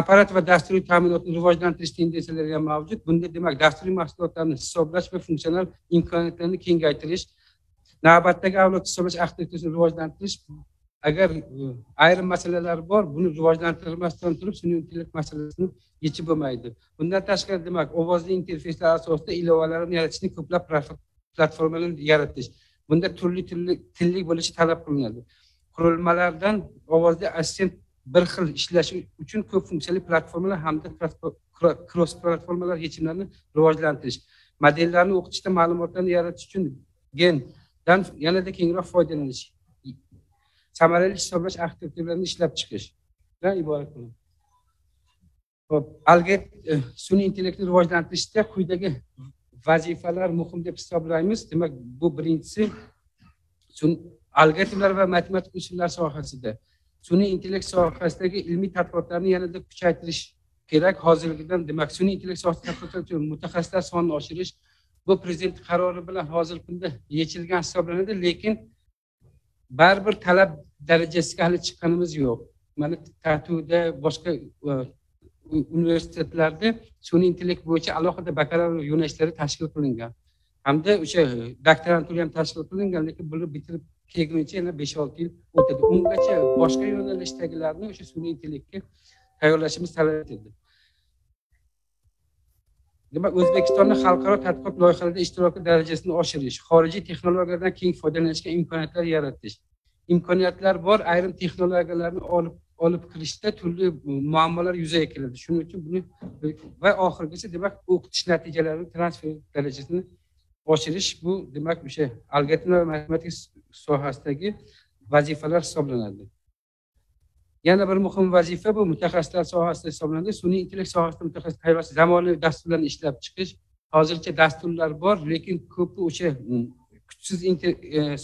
apparat va dasturiy ta'minotni rivojlantirish tendensiyalari ham mavjud. Bunda demak, dasturiy mahsulotlarni hisoblash va funksional imkoniyatlarni kengaytirish, navbatdagi avlod hisoblash arxitekturasini rivojlantirish. Agar ayrim masalalar bor, buni rivojlantirmasdan turib sun'iy intellekt masalasini yechib bo'lmaydi. Bundan tashqari, demak, ovozli interfeyslar asosida ilovalarni yaratishni ko'plab platformalarni yaratish. Bunda turli bo'lishi talab qilinadi. Qurilmalardan ovozli assistent bir xil ishlashi uchun ko'p funksiyali platformalar hamda cross platformalar yechimlarini rivojlantirish. Modellarni o'qitishda ma'lumotlarni yaratish uchun gendan yanada kengroq foydalanish. Samarali hisoblash arxitekturalarini ishlab chiqishdan iborat bo'ladi. Xo'p, sun'iy intellektni rivojlantirishda quyidagi vazifalar muhim deb hisoblaymiz. Demak, bu birinchisi algoritmlar va matematik usullar sohasida sun'iy intellekt sohasidagi ilmiy tadqiqotlarni yanada kuchaytirish kerak. Hozirgidan demak, sun'iy intellekt sohasida tadqiqotlar uchun mutaxassislar sonini oshirish bu prezident qarori bilan hozirgi kunda yechilgan hisoblanadi, lekin baribir talab darajasiga hali chiqqanimiz yo'q. Mana TATUda, boshqa universitetlarda sun'iy intellekt bo'yicha alohida bakalavr yo'nalishlari tashkil qilingan hamda o'sha doktorantura ham tashkil qilingan, lekin buni bitirib kelguncha yana 5-6 yil o'tadi. Ungacha boshqa yo'nalishdagilarni o'sha sun'iy intellektga tayyorlashimiz talab etildi. Demak, O'zbekistonni xalqaro tadqiqot loyihalarida ishtiroki darajasini oshirish, xorijiy texnologiyalardan keng foydalanishga imkoniyatlar yaratish. Imkoniyatlar bor, ayrim texnologiyalarni olib kirishda turli muammolar yuzaga keladi. Shuning uchun buni va oxirgisi demak, o'qitish natijalarini transfer darajasini oshirish, bu demak o'sha algoritmlar va matematik sohasidagi vazifalar hisoblanadi. Yana bir muhim vazifa bu mutaxassislar sohasida hisoblanadi. Sun'iy intellekt sohasida mutaxassis tayyorlash, zamonaviy dasturlarni ishlab chiqish. Hozircha dasturlar bor, lekin ko'pi o'sha kuchsiz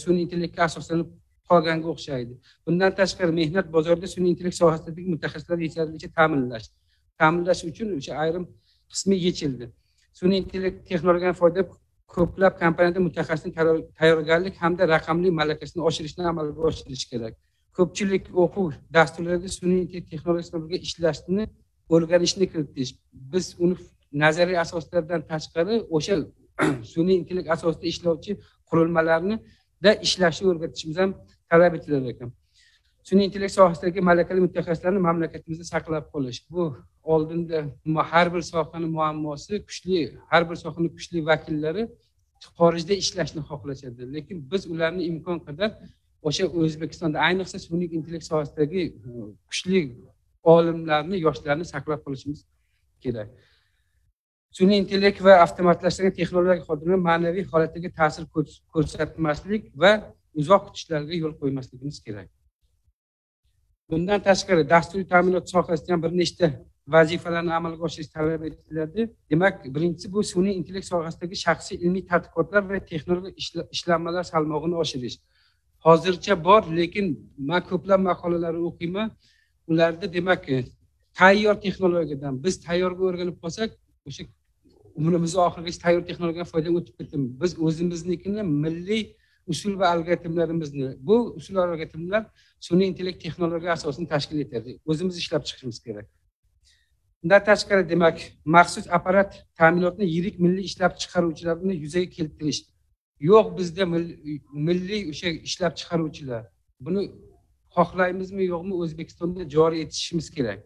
sun'iy intellektga asoslanib qolganga o'xshaydi. Bundan tashqari, mehnat bozorida sun'iy intellekt sohasidagi mutaxassislarni yetarlicha ta'minlash uchun o'sha ayrim qismi yechildi. Sun'iy intellekt texnologiyadan foydalanib ko'plab kompaniyalarda mutaxassisning tayyorgarlik hamda raqamli malakasini oshirishni amalga oshirish kerak. Ko'pchilik o'quv dasturlarida sun'iy intellekt texnologiyasi bilan ishlashni o'rganishni kiritish. Biz uni nazariy asoslardan tashqari o'sha sun'iy intellekt asosida ishlovchi qurilmalarni da ishlashni o'rgatishimiz ham talab etilar ekan. Sun'iy intellekt sohasidagi malakali mutaxassislarni mamlakatimizda saqlab qolish. Bu oldinda har bir sohaning muammosi, har bir sohaning kuchli vakillari xorijda ishlashni xohlashadi, lekin biz ularni imkon qadar o'sha O'zbekistonda ayniqsa sun'iy intellekt sohasidagi kuchli olimlarni, yoshlarni saqlab qolishimiz kerak. Sun'iy intellekt va avtomatlashtirilgan texnologiya xodimlari ma'naviy holatdagi ta'sir ko'rsatmaslik va uzoq kutishlarga yo'l qo'ymasligimiz kerak. Bundan tashqari, dasturiy ta'minot sohasida ham bir nechta vazifalarni amalga oshirish talab etiladi. Demak, birinchisi bu sun'iy intellekt sohasidagi shaxsiy ilmiy tadqiqotlar va texnologik ishlanmalar salmog'ini oshirish. Hozircha bor, lekin men ko'plab maqolalarni o'qiyman. Ularda demak, tayyor texnologiyadan biz tayyorga o'rganib qolsak, o'sha umrimizning oxirigacha tayyor texnologiyadan foydalanib o'tib ketamiz. Biz o'zimiznikini, milliy usul va algoritmlarimizni, bu usul va algoritmlar sun'iy intellekt texnologiya asosini tashkil etadi. O'zimiz ishlab chiqishimiz kerak. Bundan tashqari, demak, maxsus apparat ta'minotini yirik milliy ishlab chiqaruvchilarni yuzaga keltirish. Yo'q bizda milliy o'sha ishlab chiqaruvchilar. Buni xohlaymizmi, yo'qmi, O'zbekistonda joriy etishimiz kerak.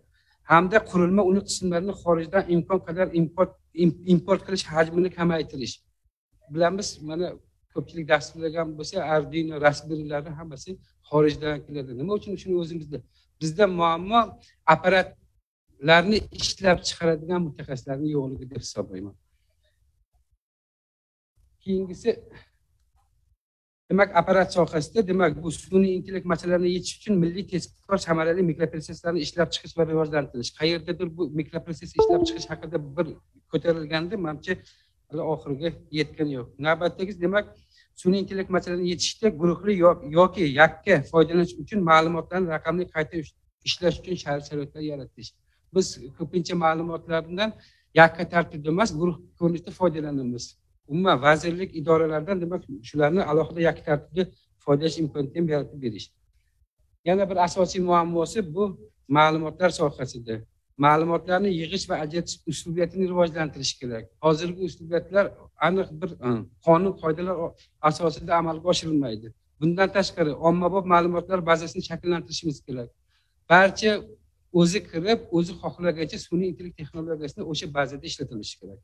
Hamda qurilma uni qismlarini xorijdan imkon qadar import qilish hajmini kamaytirish. Bilamiz, mana ko'pchilik dasturlarga ham bo'lsa, Arduino, Raspberry'larni hammasi xorijdan keladi. Nima uchun shuni o'zimizda? Bizda muammo apparatlarni ishlab chiqaradigan mutaxassislarning yo'qligi deb hisoblayman. Keyingisi demak, apparat sohasida demak, bu sun'iy intellekt masalalarini yechish uchun milliy tezkor samarali mikroprotsessorlarni ishlab chiqish va rivojlantirish. Qayerdadir bu mikroprotsessor ishlab chiqish haqida bir ko'tarilganda, menimcha hali oxiriga yetgan yo'q. Navbatdagi demak, sun'iy intellekt masalalarini yechishda guruhli yoki yakka foydalanish uchun ma'lumotlarni raqamli qayta ishlash uchun shart-sharoitlar yaratish. biz ko'pincha ma'lumotlardan yakka tartibda emas, guruh ko'rinishda foydalanamiz. Umuman vazirlik idoralaridan demak shularni alohida yakka tartibda foydalash imkoniyatini yaratib berish. Yana bir asosiy muammosi bu ma'lumotlar sohasida. Ma'lumotlarni yig'ish va ajratish uslubiyatini rivojlantirish kerak. Hozirgi uslubiyatlar aniq bir qonun-qoidalar asosida amalga oshirilmaydi. Bundan tashqari ommabop ma'lumotlar bazasini shakllantirishimiz kerak. Barcha o'zi kirib, o'zi xohlagancha sun'iy intellekt texnologiyasini o'sha bazada ishlatilishi kerak.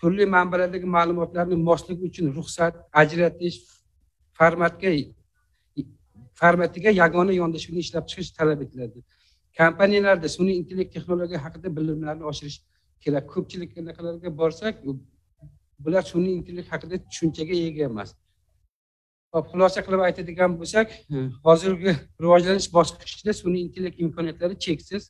Turli manbalardagi ma'lumotlarni mosligi uchun ruxsat, ajratish, formatiga yagona yondashuvni ishlab chiqish talab etiladi. Kompaniyalarda sun'iy intellekt texnologiya haqida bilimlarni oshirish kerak. Ko'pchilik qanaqalarga borsak, bular sun'iy intellekt haqida tushunchaga ega emas. Xo'p, xulosa qilib aytadigan bo'lsak, hozirgi rivojlanish bosqichida sun'iy intellekt imkoniyatlari cheksiz,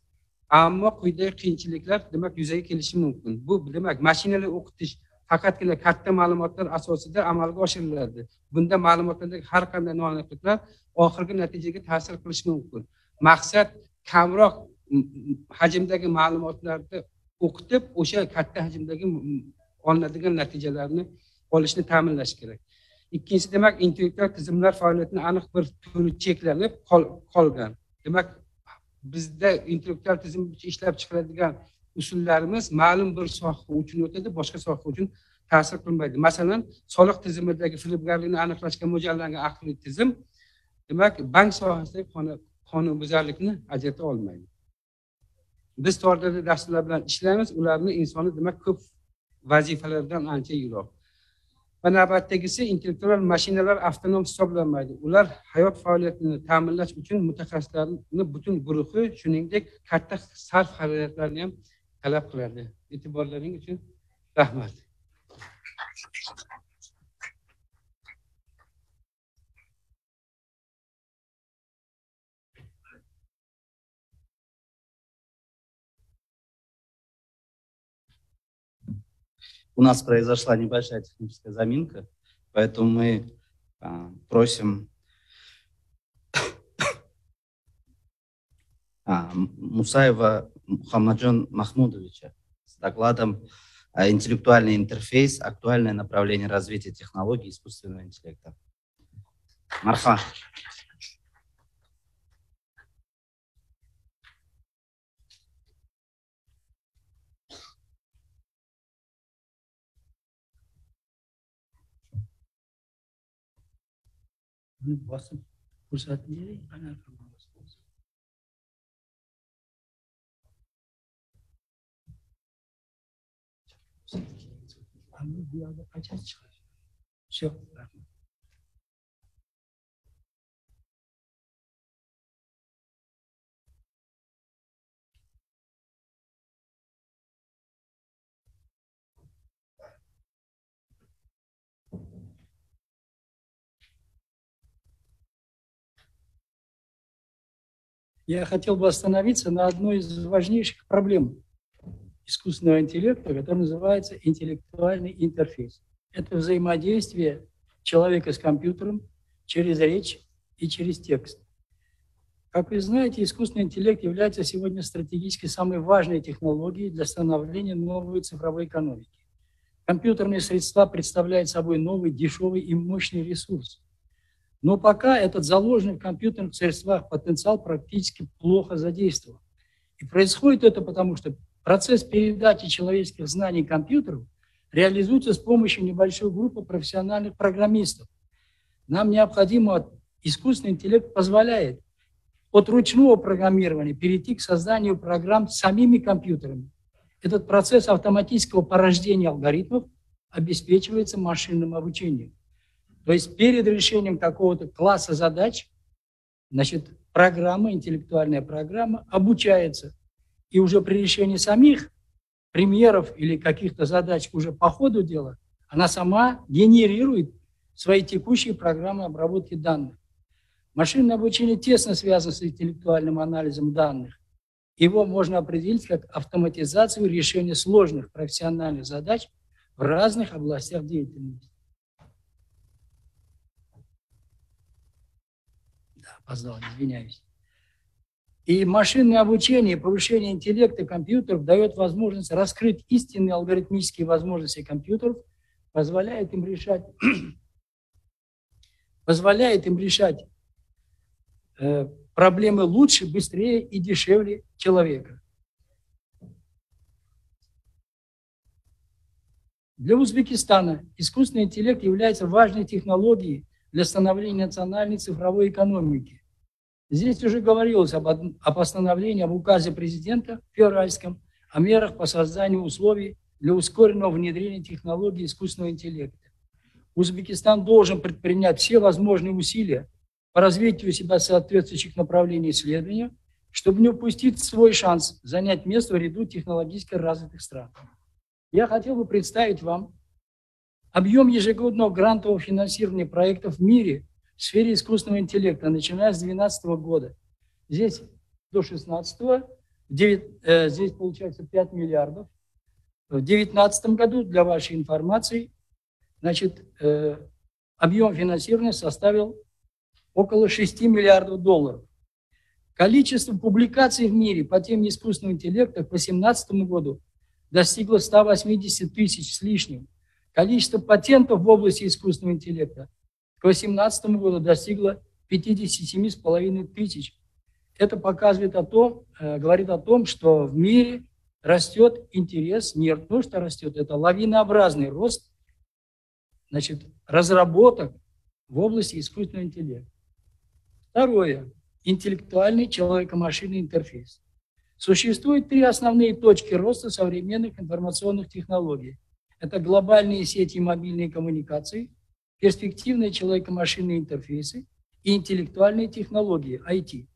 ammo quyidagi qiyinchiliklar demak yuzaga kelishi mumkin. Bu demak mashinalar o'qitish faqatgina katta ma'lumotlar asosida amalga oshiriladi. Bunda ma'lumotlardagi har qanday noaniqliklar oxirgi natijaga ta'sir qilishi mumkin. Maqsad kamroq hajmdagi ma'lumotlarni o'qitib, o'sha katta hajmdagi olinadigan natijalarni olishni ta'minlash kerak. Ikkinchisi demak intellektual tizimlar faoliyatini aniq bir turi cheklanib qolgan. Demak bizda intellektual tizim ishlab chiqaradigan usullarimiz ma'lum bir soha uchun o'tadi, boshqa soha uchun ta'sir qilmaydi. Masalan, soliq tizimidagi firibgarlikni aniqlashga mo'ljallangan aqlli tizim demak bank sohasidagi qonunbuzarlikni ajrata olmaydi. Biz tordagi dasturlar bilan ishlaymiz, ularni insonni demak ko'p vazifalardan ancha yiroq. Va navbatdagisi intellektual mashinalar avtonom hisoblanmaydi. Ular hayot faoliyatini ta'minlash uchun mutaxassislarni butun guruhi, shuningdek katta sarf xarajatlarni ham talab qiladi. E'tiborlaring uchun rahmat. У нас произошла небольшая техническая заминка, поэтому мы просим Мусаева Хамаджон Махмудовича с докладом «Интеллектуальный интерфейс. Актуальное направление развития технологий искусственного интеллекта». Марфа. Басып көрсәтін дей, қана қырман бас болсын. Аны бұларды қайчат шығар. Жоқ, рахмет. Я хотел бы остановиться на одной из важнейших проблем искусственного интеллекта, которая называется интеллектуальный интерфейс. Это взаимодействие человека с компьютером через речь и через текст. Как вы знаете, искусственный интеллект является сегодня стратегически самой важной технологией для становления новой цифровой экономики. Компьютерные средства представляют собой новый, дешевый и мощный ресурс. Но пока этот заложенный в компьютерных средствах потенциал практически плохо задействован. И происходит это потому, что процесс передачи человеческих знаний компьютеру реализуется с помощью небольшой группы профессиональных программистов. Нам необходимо, искусственный интеллект позволяет от ручного программирования перейти к созданию программ самими компьютерами. Этот процесс автоматического порождения алгоритмов обеспечивается машинным обучением. То есть перед решением какого-то класса задач, значит, программа, интеллектуальная программа обучается. И уже при решении самих примеров или каких-то задач уже по ходу дела, она сама генерирует свои текущие программы обработки данных. Машинное обучение тесно связано с интеллектуальным анализом данных. Его можно определить как автоматизацию решения сложных профессиональных задач в разных областях деятельности. Опоздал, извиняюсь. И машинное обучение, повышение интеллекта компьютеров дает возможность раскрыть истинные алгоритмические возможности компьютеров, позволяет им решать проблемы лучше, быстрее и дешевле человека. Для Узбекистана искусственный интеллект является важной технологией для становления национальной цифровой экономики. Здесь уже говорилось об постановлении, об указе президента февральском о мерах по созданию условий для ускоренного внедрения технологий искусственного интеллекта. Узбекистан должен предпринять все возможные усилия по развитию себя соответствующих направлений исследования, чтобы не упустить свой шанс занять место в ряду технологически развитых стран. Я хотел бы представить вам объем ежегодного грантового финансирования проектов в мире в сфере искусственного интеллекта, начиная с 2012 года. Здесь до 2016, здесь получается 5 миллиардов. В 2019 году, для вашей информации, значит, объем финансирования составил около 6 миллиардов долларов. Количество публикаций в мире по теме искусственного интеллекта к 2018 году достигло 180 тысяч с лишним. Количество патентов в области искусственного интеллекта к 2018 году достигло 57,5 тысяч. Это показывает говорит о том, что в мире растет интерес, не то, что растет, это лавинообразный рост, значит, разработок в области искусственного интеллекта. Второе. Интеллектуальный человеко-машинный интерфейс. Существует три основные точки роста современных информационных технологий. Это глобальные сети и мобильные коммуникации, перспективные человеко-машинные интерфейсы и интеллектуальные технологии, IT.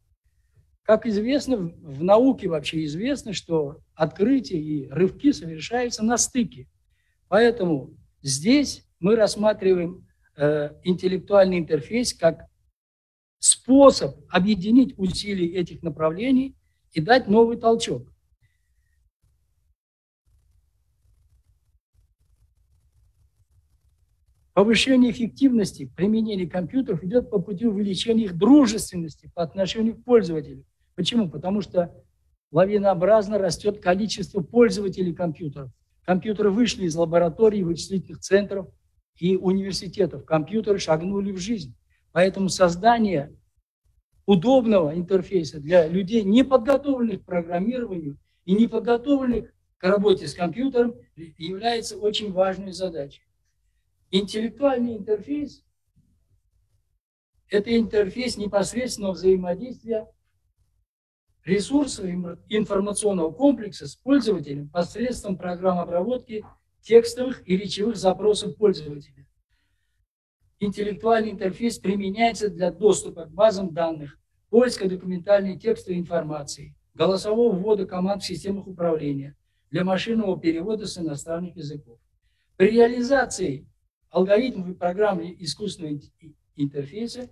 Как известно, в науке вообще известно, что открытия и рывки совершаются на стыке. Поэтому здесь мы рассматриваем интеллектуальный интерфейс как способ объединить усилия этих направлений и дать новый толчок. Повышение эффективности применения компьютеров идет по пути увеличения их дружественности по отношению к пользователю. Почему? Потому что лавинообразно растет количество пользователей компьютеров. Компьютеры вышли из лабораторий, вычислительных центров и университетов. Компьютеры шагнули в жизнь. Поэтому создание удобного интерфейса для людей, не подготовленных к программированию и не подготовленных к работе с компьютером, является очень важной задачей. Интеллектуальный интерфейс – это интерфейс непосредственного взаимодействия ресурсов информационного комплекса с пользователем посредством программ обработки текстовых и речевых запросов пользователя. Интеллектуальный интерфейс применяется для доступа к базам данных, поиска документальной текстовой информации, голосового ввода команд в системах управления, для машинного перевода с иностранных языков. При реализации алгоритмов и программ искусственного интерфейса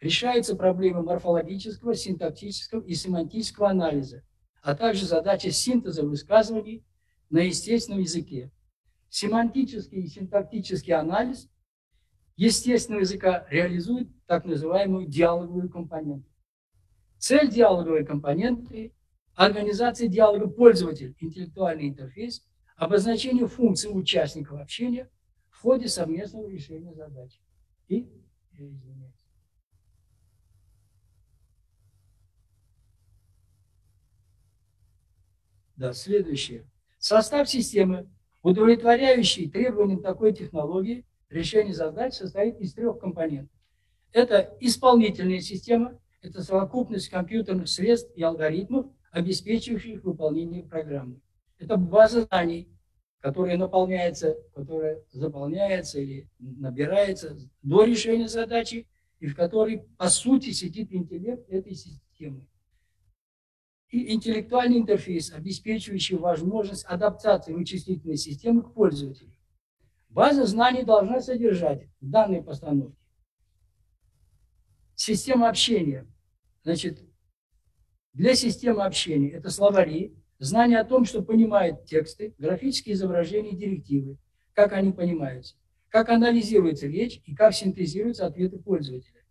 решается проблема морфологического, синтаксического и семантического анализа, а также задача синтеза высказываний на естественном языке. Семантический и синтактический анализ естественного языка реализует так называемую диалоговую компоненту. Цель диалоговой компоненты – организация диалога пользователь, интеллектуальный интерфейс, обозначение функций участников общения, в ходе совместного решения задач. Следующее. Состав системы, удовлетворяющий требованиям такой технологии решения задач, состоит из трех компонентов. Это исполнительная система, это совокупность компьютерных средств и алгоритмов, обеспечивающих выполнение программы. Это база знаний, которая наполняется, которая заполняется или набирается до решения задачи, и в которой, по сути, сидит интеллект этой системы. И интеллектуальный интерфейс, обеспечивающий возможность адаптации вычислительной системы к пользователю. База знаний должна содержать в данной постановке систему общения. Значит, для системы общения это словари, знание о том, что понимают тексты, графические изображения и директивы, как они понимаются, как анализируется речь и как синтезируются ответы пользователя.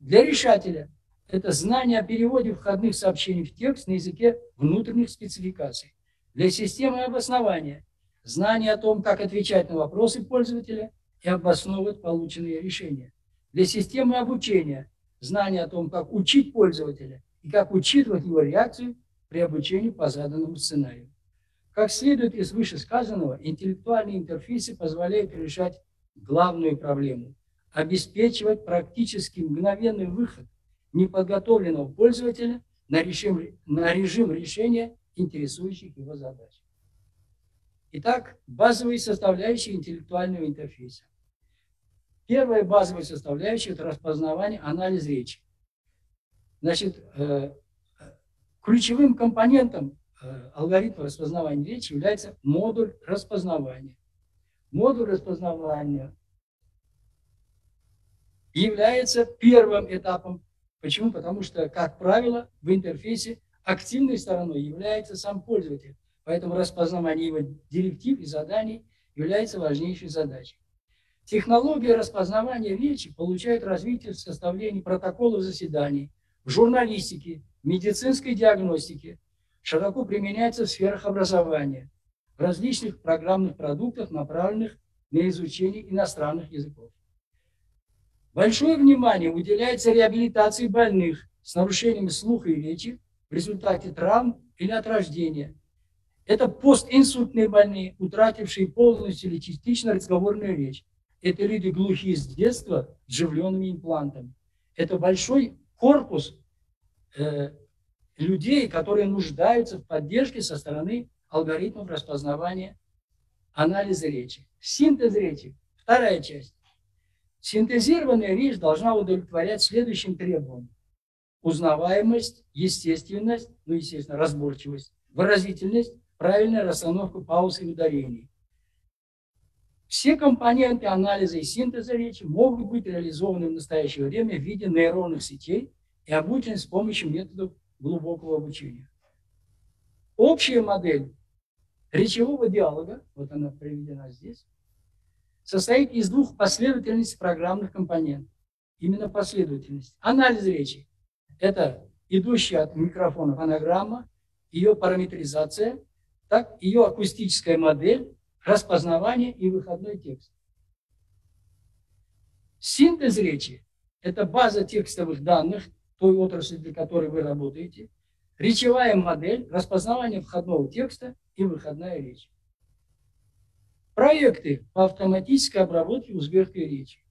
Для решателя это знание о переводе входных сообщений в текст на языке внутренних спецификаций. Для системы обоснования – знание о том, как отвечать на вопросы пользователя и обосновывать полученные решения. Для системы обучения – знание о том, как учить пользователя и как учитывать его реакцию при обучении по заданному сценарию. Как следует из вышесказанного, интеллектуальные интерфейсы позволяют решать главную проблему – обеспечивать практически мгновенный выход неподготовленного пользователя на режим решения интересующих его задач. Итак, базовые составляющие интеллектуального интерфейса. Первая базовая составляющая – это распознавание, анализ речи. Значит, ключевым компонентом алгоритм распознавания речи является модуль распознавания. Модуль распознавания является первым этапом. Почему? Потому что, как правило, в интерфейсе активной стороной является сам пользователь. Поэтому распознавание его директив и заданий является важнейшей задачей. Технология распознавания речи получает развитие в составлении протоколов заседаний, в журналистике, медицинской диагностике, широко применяется в сферах образования, в различных программных продуктах, направленных на изучение иностранных языков. Большое внимание уделяется реабилитации больных с нарушениями слуха и речи в результате травм или от рождения. Это постинсультные больные, утратившие полностью или частично разговорную речь. Это люди глухие с детства с вживленными имплантами. Это большой корпус людей, которые нуждаются в поддержке со стороны алгоритмов распознавания анализа речи. Синтез речи. Вторая часть. Синтезированная речь должна удовлетворять следующим требованиям. Узнаваемость, естественность, ну, естественно, разборчивость, выразительность, правильная расстановка пауз и ударений. Все компоненты анализа и синтеза речи могут быть реализованы в настоящее время в виде нейронных сетей и обучены с помощью методов глубокого обучения. Общая модель речевого диалога, вот она приведена здесь, состоит из двух последовательностей программных компонентов. Именно последовательность. Анализ речи – это идущая от микрофона фонограмма, ее параметризация, так, ее акустическая модель, распознавание и выходной текст. Синтез речи – это база текстовых данных, той отрасли, для которой вы работаете, речевая модель, распознавание входного текста и выходная речь. Проекты по автоматической обработке узбекской речи.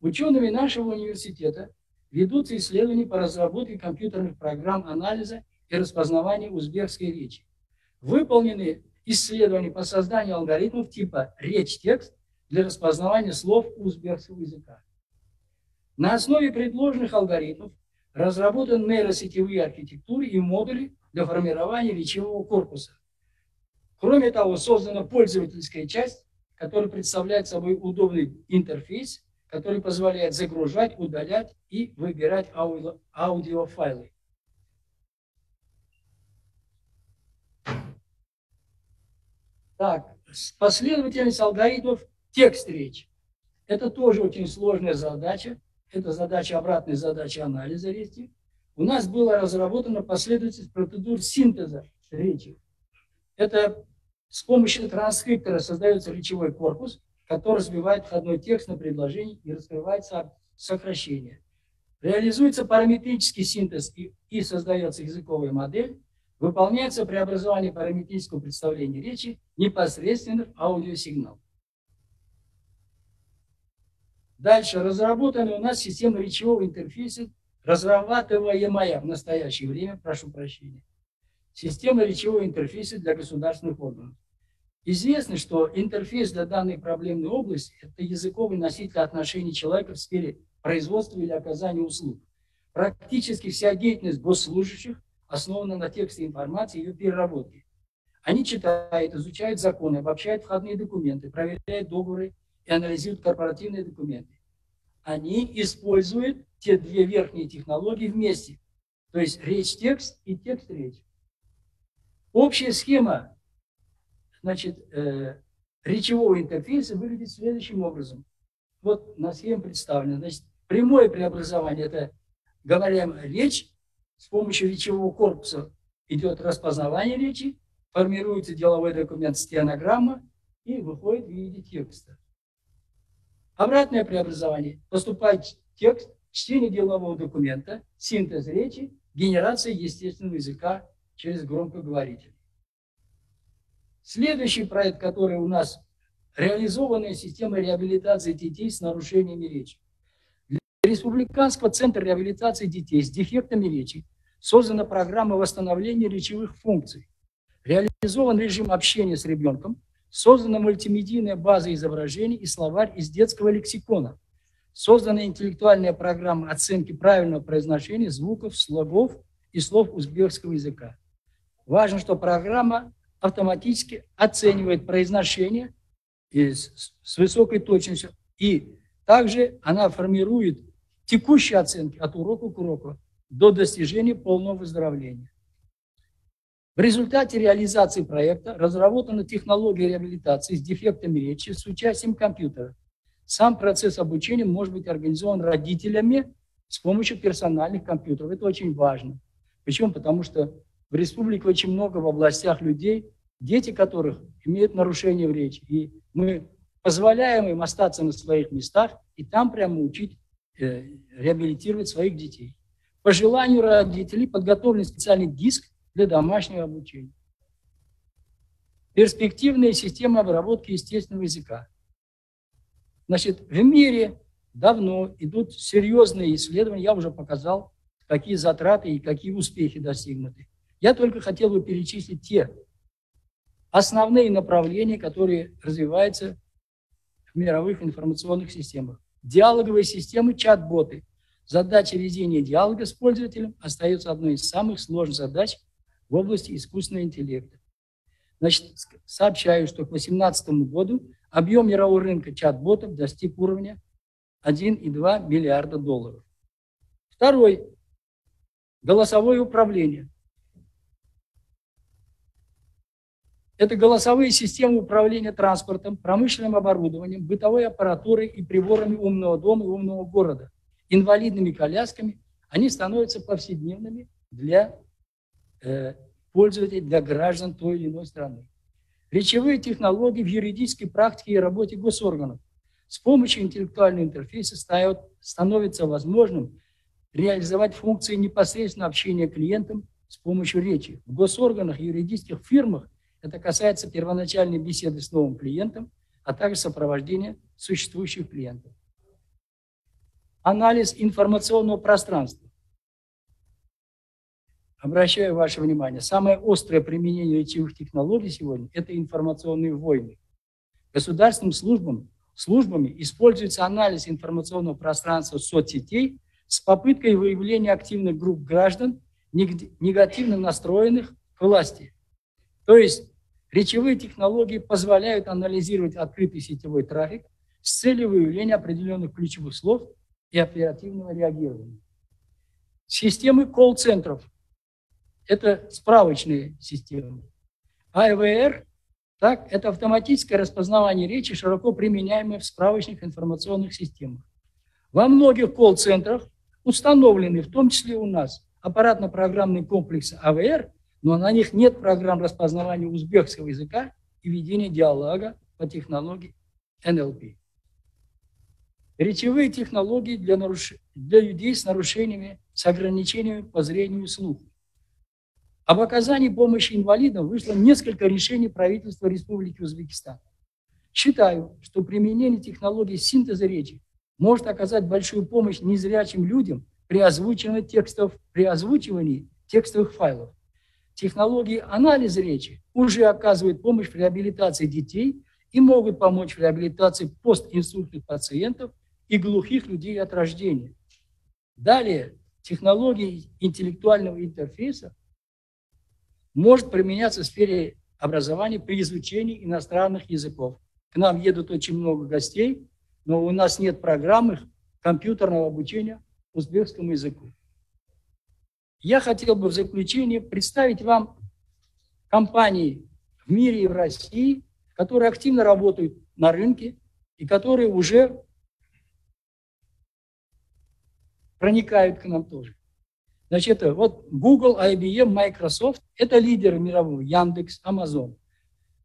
Учеными нашего университета ведутся исследования по разработке компьютерных программ анализа и распознавания узбекской речи. Выполнены исследования по созданию алгоритмов типа речь-текст для распознавания слов узбекского языка. На основе предложенных алгоритмов разработаны нейросетевые архитектуры и модули для формирования речевого корпуса. Кроме того, создана пользовательская часть, которая представляет собой удобный интерфейс, который позволяет загружать, удалять и выбирать аудиофайлы. Так, последовательность алгоритмов текст-речь. Это тоже очень сложная задача. Это задача, обратная задача анализа речи. У нас была разработана последовательность процедур синтеза речи. Это с помощью транскриптора создается речевой корпус, который разбивает входной текст на предложение и раскрывается сокращение. Реализуется параметрический синтез и создается языковая модель. Выполняется преобразование параметрического представления речи непосредственно в аудиосигнал. Дальше. Разработаны у нас системы речевого интерфейса, разрабатываемая в настоящее время, прошу прощения, система речевого интерфейса для государственных органов. Известно, что интерфейс для данной проблемной области – это языковый носитель отношений человека в сфере производства или оказания услуг. Практически вся деятельность госслужащих основана на тексте информации и ее переработке. Они читают, изучают законы, обобщают входные документы, проверяют договоры, и анализируют корпоративные документы. Они используют те две верхние технологии вместе, то есть речь-текст и текст-речь. Общая схема, значит, речевого интерфейса выглядит следующим образом. Вот на схеме представлено. Значит, прямое преобразование – это говоря речь, с помощью речевого корпуса идет распознавание речи, формируется деловой документ стенограмма и выходит в виде текста. Обратное преобразование. Поступает текст, чтение делового документа, синтез речи, генерация естественного языка через громкоговоритель. Следующий проект, который у нас реализованная система реабилитации детей с нарушениями речи. Для Республиканского центра реабилитации детей с дефектами речи создана программа восстановления речевых функций. Реализован режим общения с ребенком, создана мультимедийная база изображений и словарь из детского лексикона. Создана интеллектуальная программа оценки правильного произношения звуков, слогов и слов узбекского языка. Важно, что программа автоматически оценивает произношение с высокой точностью, и также она формирует текущие оценки от урока к уроку до достижения полного выздоровления. В результате реализации проекта разработана технология реабилитации с дефектами речи с участием компьютера. Сам процесс обучения может быть организован родителями с помощью персональных компьютеров. Это очень важно. Почему? Потому что в республике очень много в областях людей, дети которых имеют нарушение в речи. И мы позволяем им остаться на своих местах и там прямо учить, реабилитировать своих детей. По желанию родителей подготовлен специальный диск для домашнего обучения. Перспективная система обработки естественного языка. Значит, в мире давно идут серьезные исследования. Я уже показал, какие затраты и какие успехи достигнуты. Я только хотел бы перечислить те основные направления, которые развиваются в мировых информационных системах. Диалоговые системы, чат-боты. Задача ведения диалога с пользователем остается одной из самых сложных задач в области искусственного интеллекта. Значит, сообщаю, что к 2018 году объем мирового рынка чат-ботов достиг уровня 1,2 миллиарда долларов. Второй. Голосовое управление. Это голосовые системы управления транспортом, промышленным оборудованием, бытовой аппаратурой и приборами умного дома и умного города, инвалидными колясками. Они становятся повседневными для пользователей, для граждан той или иной страны. Речевые технологии в юридической практике и работе госорганов. С помощью интеллектуального интерфейса становится возможным реализовать функции непосредственно общения клиентам с помощью речи. В госорганах и юридических фирмах это касается первоначальной беседы с новым клиентом, а также сопровождения существующих клиентов. Анализ информационного пространства. Обращаю ваше внимание, самое острое применение речевых технологий сегодня – это информационные войны. Государственным службами используется анализ информационного пространства соцсетей с попыткой выявления активных групп граждан, негативно настроенных к власти. То есть речевые технологии позволяют анализировать открытый сетевой трафик с целью выявления определенных ключевых слов и оперативного реагирования. Системы колл-центров – это справочные системы. IVR – это автоматическое распознавание речи, широко применяемое в справочных информационных системах. Во многих колл-центрах установлены, в том числе у нас, аппаратно-программные комплексы АВР, но на них нет программ распознавания узбекского языка и ведения диалога по технологии НЛП. Речевые технологии для людей с нарушениями, с ограничениями по зрению и слуху. Об оказании помощи инвалидам вышло несколько решений правительства Республики Узбекистан. Считаю, что применение технологий синтеза речи может оказать большую помощь незрячим людям при озвучивании текстовых файлов. Технологии анализа речи уже оказывают помощь в реабилитации детей и могут помочь в реабилитации постинсультных пациентов и глухих людей от рождения. Далее, технологии интеллектуального интерфейса может применяться в сфере образования при изучении иностранных языков. К нам едут очень много гостей, но у нас нет программы компьютерного обучения узбекскому языку. Я хотел бы в заключение представить вам компании в мире и в России, которые активно работают на рынке и которые уже проникают к нам тоже. Значит, вот Google, IBM, Microsoft – это лидеры мирового, Яндекс, Amazon.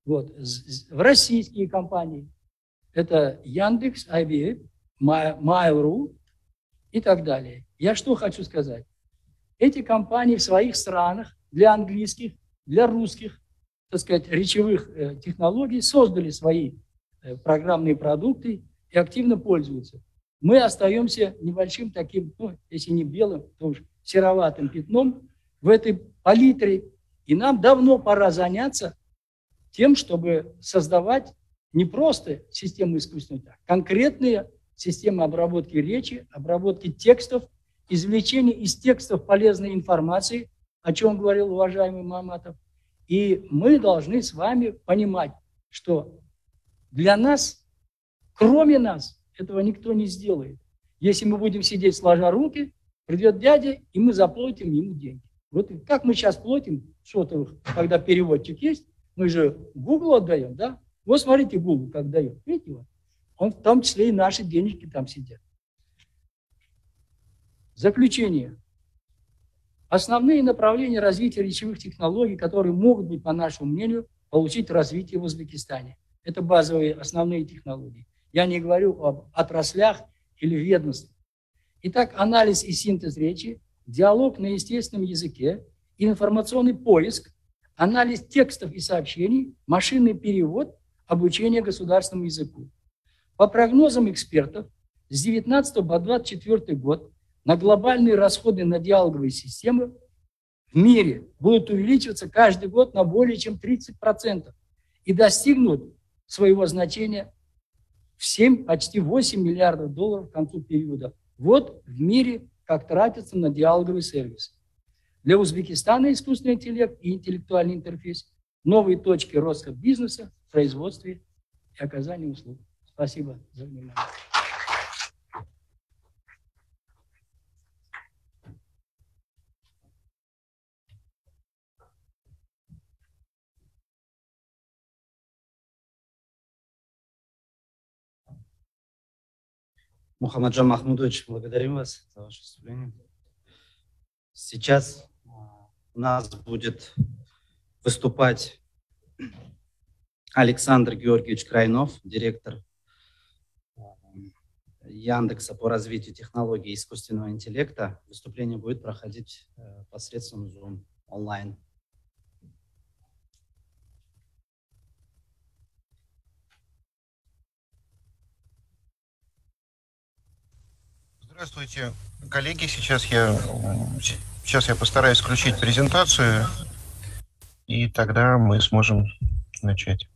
Вот. В российские компании – это Яндекс, IBM, MyRoot и так далее. Я что хочу сказать? Эти компании в своих странах для английских, для русских, так сказать, речевых технологий создали свои программные продукты и активно пользуются. Мы остаемся небольшим таким, ну, если не белым, то уж сероватым пятном в этой палитре. И нам давно пора заняться тем, чтобы создавать не просто системы искусственного интеллекта, а конкретные системы обработки речи, обработки текстов, извлечения из текстов полезной информации, о чем говорил уважаемый Маматов. И мы должны с вами понимать, что для нас, кроме нас, этого никто не сделает. Если мы будем сидеть сложа руки, придет дядя, и мы заплатим ему деньги. Вот как мы сейчас платим сотовых, когда переводчик есть, мы же Google отдаем, да? Вот смотрите, Google как дает, видите его? Он в том числе и наши денежки там сидят. Заключение. Основные направления развития речевых технологий, которые могут быть, по нашему мнению, получить развитие в Узбекистане. Это базовые основные технологии. Я не говорю об отраслях или ведомствах. Итак, анализ и синтез речи, диалог на естественном языке, информационный поиск, анализ текстов и сообщений, машинный перевод, обучение государственному языку. По прогнозам экспертов, с 19 по 24 год на глобальные расходы на диалоговые системы в мире будут увеличиваться каждый год на более чем 30% и достигнут своего значения в 7, почти 8 миллиардов долларов к концу периода. Вот в мире как тратятся на диалоговый сервис. Для Узбекистана искусственный интеллект и интеллектуальный интерфейс – новые точки роста бизнеса, производстве и оказании услуг. Спасибо за внимание. Мухаммаджон Махмудович, благодарим вас за ваше выступление. Сейчас у нас будет выступать Александр Георгиевич Крайнов, директор Яндекса по развитию технологий искусственного интеллекта. Выступление будет проходить посредством Zoom онлайн. Здравствуйте, коллеги. Сейчас я постараюсь включить презентацию, и тогда мы сможем начать.